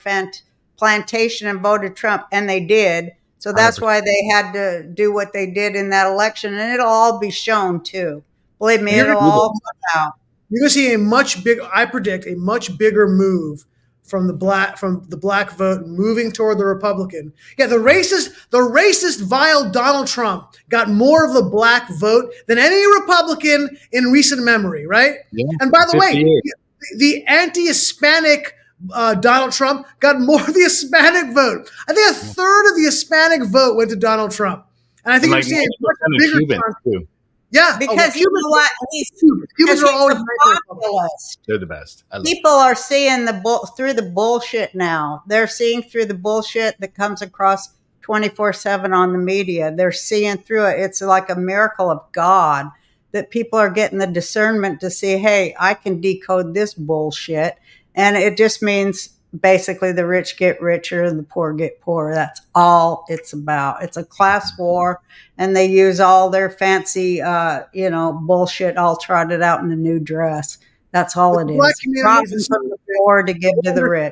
plantation and voted Trump, and they did. So that's one hundred percent. Why they had to do what they did in that election, and it'll all be shown, too. Believe me, it'll all come out. You're going to see a much bigger, I predict, a much bigger move from the black from the black vote moving toward the Republican. Yeah, the racist, the racist, vile Donald Trump got more of the black vote than any Republican in recent memory, right? Yeah, and by the way, the, the anti-Hispanic uh, Donald Trump got more of the Hispanic vote. I think a third of the Hispanic vote went to Donald Trump, and I think like, you're seeing a much bigger Cuban, too. Yeah, because oh, you know what? He's, Cubans are always the populist. They're the best. People it. are seeing the bull through the bullshit now. They're seeing through the bullshit that comes across twenty-four seven on the media. They're seeing through it. It's like a miracle of God that people are getting the discernment to see, hey, I can decode this bullshit. And it just means basically the rich get richer and the poor get poorer. That's all it's about. It's a class war, and they use all their fancy, uh, you know, bullshit all trotted out in a new dress. That's all it is. Problems from the poor to give to the rich.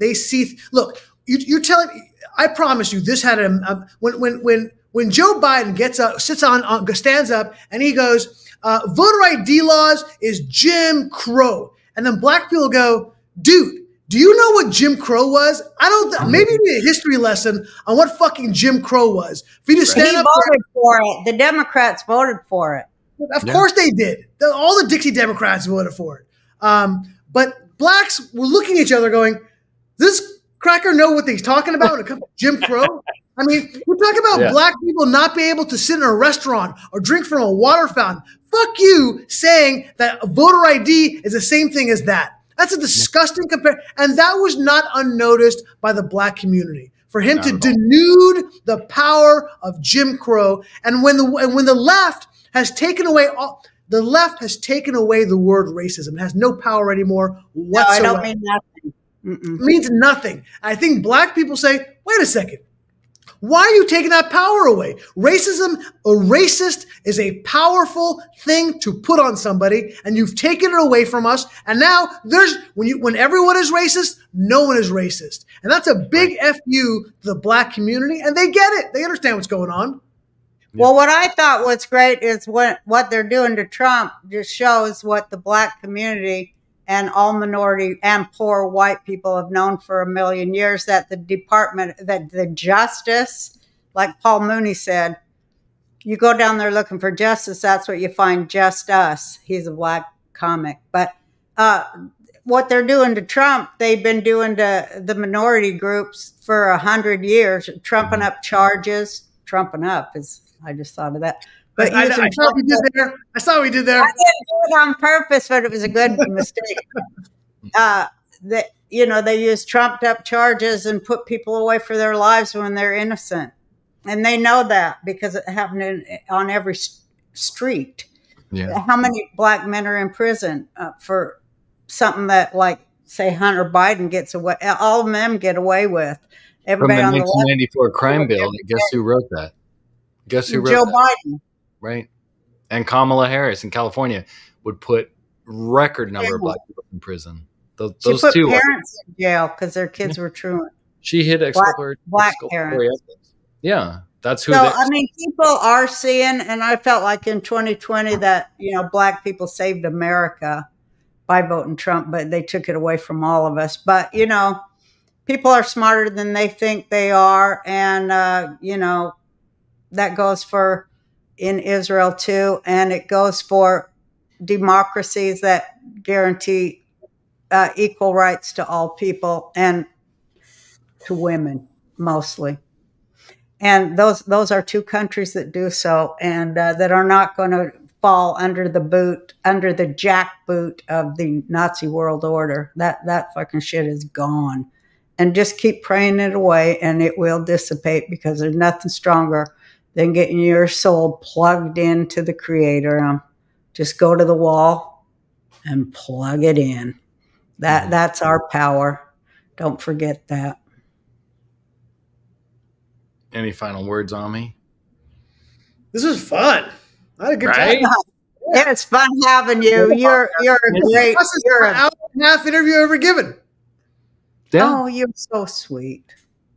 They see. Look, you, you're telling me. I promise you, this had a, a when when when when Joe Biden gets up, sits on, on stands up, and he goes, uh, "Voter I D laws is Jim Crow," and then black people go, "Dude, do you know what Jim Crow was?" I don't. Th Maybe you need a history lesson on what fucking Jim Crow was. If you just stand he up voted for it. The Democrats voted for it. Of yeah. course they did. All the Dixie Democrats voted for it. Um, but blacks were looking at each other, going, "This cracker know what he's talking about when it comes to Jim Crow." I mean, we're talking about yeah. black people not being able to sit in a restaurant or drink from a water fountain. Fuck you saying that a voter I D is the same thing as that. That's a disgusting compare, and that was not unnoticed by the black community. For him not to denude the power of Jim Crow, and when the and when the left has taken away all, the left has taken away the word racism. It has no power anymore whatsoever. No, I don't mean nothing. Mm-mm. It means nothing. I think black people say, "Wait a second, why are you taking that power away? Racism, a racist is a powerful thing to put on somebody, and you've taken it away from us. And now there's when you when everyone is racist, no one is racist, and that's a big F you to the black community, and they get it. They understand what's going on." Well, what I thought was great is what what they're doing to Trump just shows what the black community and all minority and poor white people have known for a million years, that the department, that the justice, like Paul Mooney said, you go down there looking for justice, that's what you find, just us. He's a black comic. But uh, what they're doing to Trump, they've been doing to the minority groups for a hundred years, trumping up charges, trumping up is, I just thought of that. But I, I, I saw what we did there. I saw what we did there. I didn't do it on purpose, but it was a good mistake. Uh, that, you know, they use trumped up charges and put people away for their lives when they're innocent. And they know that because it happened in, on every street. Yeah. How many black men are in prison uh, for something that, like, say, Hunter Biden gets away? All of them get away with. Everybody From the on nineteen ninety-four the crime bill. Guess who wrote that? Guess who wrote Joe that? Joe Biden. Right. And Kamala Harris in California would put record number yeah. of black people in prison. Those, she those put two parents are, in jail because their kids yeah. were truant. She hit black, black parents. Yeah, that's who. So they, I mean, people are seeing, and I felt like in twenty twenty that, you know, black people saved America by voting Trump, but they took it away from all of us. But, you know, people are smarter than they think they are, and uh, you know, that goes for in Israel too, and it goes for democracies that guarantee Uh, equal rights to all people and to women mostly. And those those are two countries that do so, and uh, that are not going to fall under the boot, under the jackboot of the Nazi world order. That, that fucking shit is gone. And just keep praying it away and it will dissipate, because there's nothing stronger than getting your soul plugged into the creator. Um, just go to the wall and plug it in. That that's our power. Don't forget that. Any final words, Ami? This was fun. I had a good right? time. Yeah, it's fun having you. You're you're a great. This is an hour and a half interview ever given. Yeah. Oh, you're so sweet.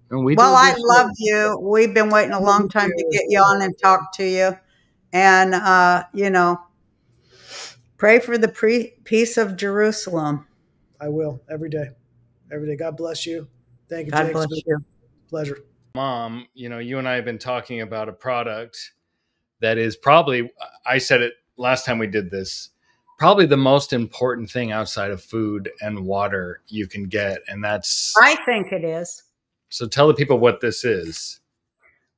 And we well, I love you. We've been waiting a long time to get you on and talk to you, and uh, you know, pray for the pre peace of Jerusalem. I will every day, every day. God bless you. Thank you. God bless you. Pleasure. Mom, you know, you and I have been talking about a product that is probably, I said it last time we did this, probably the most important thing outside of food and water you can get. And that's, I think it is. So tell the people what this is.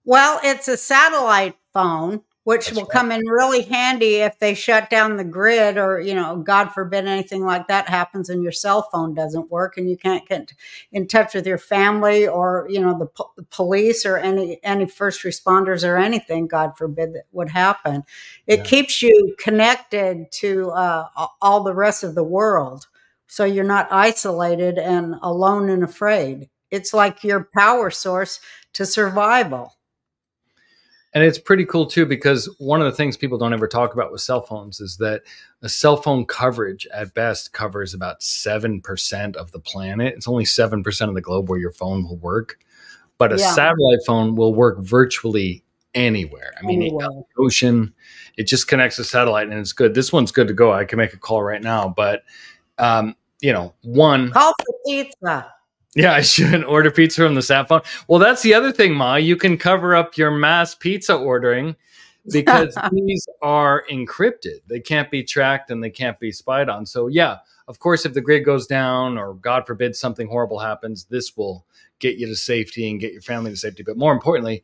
Well, it's a satellite phone, which That's will right. come in really handy if they shut down the grid or, you know, God forbid anything like that happens and your cell phone doesn't work and you can't get in touch with your family or, you know, the, po the police or any, any first responders or anything, God forbid, that would happen. It yeah. keeps you connected to uh, all the rest of the world, so you're not isolated and alone and afraid. It's like your power source to survival. And it's pretty cool too, because one of the things people don't ever talk about with cell phones is that a cell phone coverage at best covers about seven percent of the planet. It's only seven percent of the globe where your phone will work, but a yeah. satellite phone will work virtually anywhere. I mean, anywhere. The ocean, it just connects to satellite and it's good. This one's good to go. I can make a call right now, but um, you know, one. Call for pizza. Yeah, I shouldn't order pizza from the sat phone. Well, that's the other thing, Ma. You can cover up your mass pizza ordering because these are encrypted. They can't be tracked and they can't be spied on. So yeah, of course, if the grid goes down or God forbid something horrible happens, this will get you to safety and get your family to safety. But more importantly,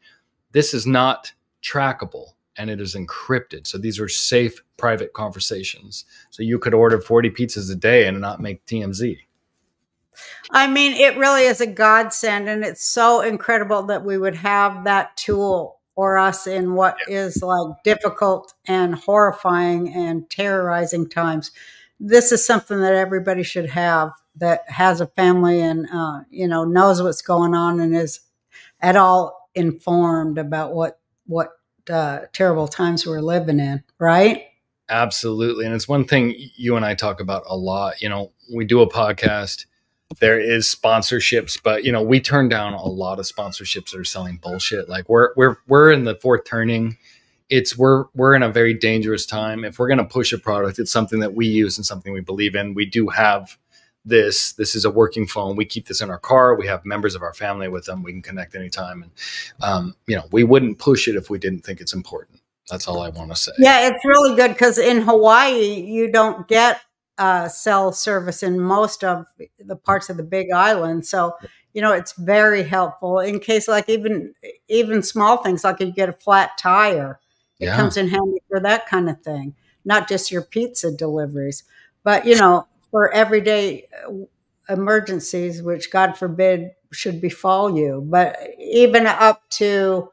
this is not trackable and it is encrypted. So these are safe, private conversations. So you could order forty pizzas a day and not make T M Z. I mean, it really is a godsend, and it's so incredible that we would have that tool for us in what is like difficult and horrifying and terrorizing times. This is something that everybody should have that has a family and, uh, you know, knows what's going on and is at all informed about what, what uh, terrible times we're living in, right? Absolutely. And it's one thing you and I talk about a lot. You know, we do a podcast. There is sponsorships, but you know, we turn down a lot of sponsorships that are selling bullshit. Like we're we're we're in the fourth turning. It's we're we're in a very dangerous time. If we're gonna push a product, it's something that we use and something we believe in. We do have this. This is a working phone. We keep this in our car. We have members of our family with them. We can connect anytime. And um, you know, we wouldn't push it if we didn't think it's important. That's all I want to say. Yeah, it's really good because in Hawaii you don't get Uh, cell service in most of the parts of the Big Island. So, you know, it's very helpful in case like even, even small things, like if you get a flat tire, it yeah. comes in handy for that kind of thing, not just your pizza deliveries, but you know, for everyday emergencies, which God forbid should befall you, but even up to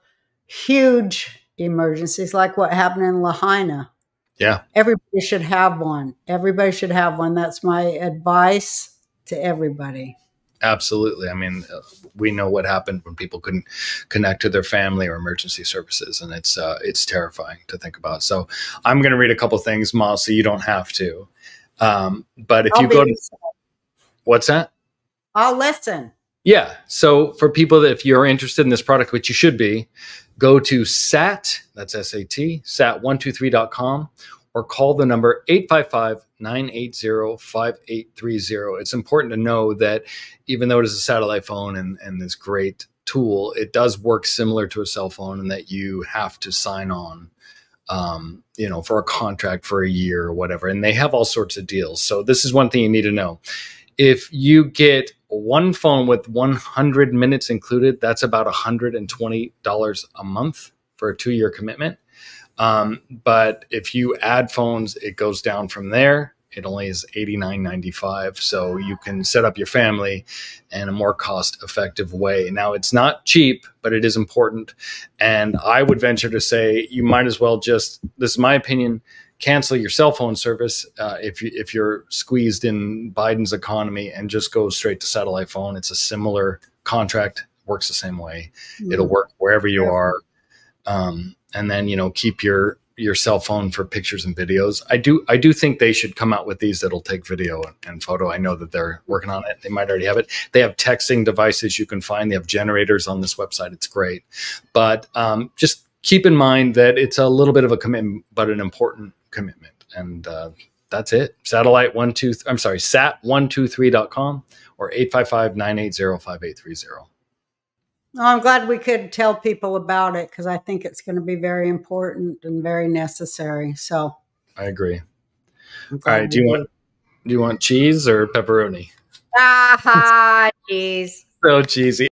huge emergencies like what happened in Lahaina. Yeah. Everybody should have one. Everybody should have one. That's my advice to everybody. Absolutely. I mean, we know what happened when people couldn't connect to their family or emergency services. And it's, uh, it's terrifying to think about. So I'm going to read a couple of things, Ma, so you don't have to. Um, but if I'll you go to, what's that? I'll listen. Yeah. So for people that, if you're interested in this product, which you should be, go to S A T, that's S A T, S A T one two three dot com, or call the number eight five five, nine eight zero, five eight three zero. It's important to know that even though it is a satellite phone and, and this great tool, it does work similar to a cell phone, and that you have to sign on, um, you know, for a contract for a year or whatever. And they have all sorts of deals. So this is one thing you need to know. If you get one phone with one hundred minutes included, that's about one hundred twenty dollars a month for a two-year commitment. Um, but if you add phones, it goes down from there. It only is eighty-nine ninety-five. So you can set up your family in a more cost-effective way. Now, it's not cheap, but it is important. And I would venture to say you might as well just, this is my opinion, cancel your cell phone service uh, if, you, if you're squeezed in Biden's economy, and just go straight to satellite phone. It's a similar contract, works the same way. Mm-hmm. It'll work wherever you are. Um, and then, you know, keep your, your cell phone for pictures and videos. I do, I do think they should come out with these that'll take video and photo. I know that they're working on it. They might already have it. They have texting devices you can find. They have generators on this website. It's great. But um, just keep in mind that it's a little bit of a commitment, but an important commitment. And uh, that's it. Satellite one, two, th I'm sorry, sat one two three dot com or eight five five, nine eight zero, five eight three zero. Well, I'm glad we could tell people about it, because I think it's going to be very important and very necessary. So I agree. All right. Do you want, do you want cheese or pepperoni? Ah, cheese. So cheesy.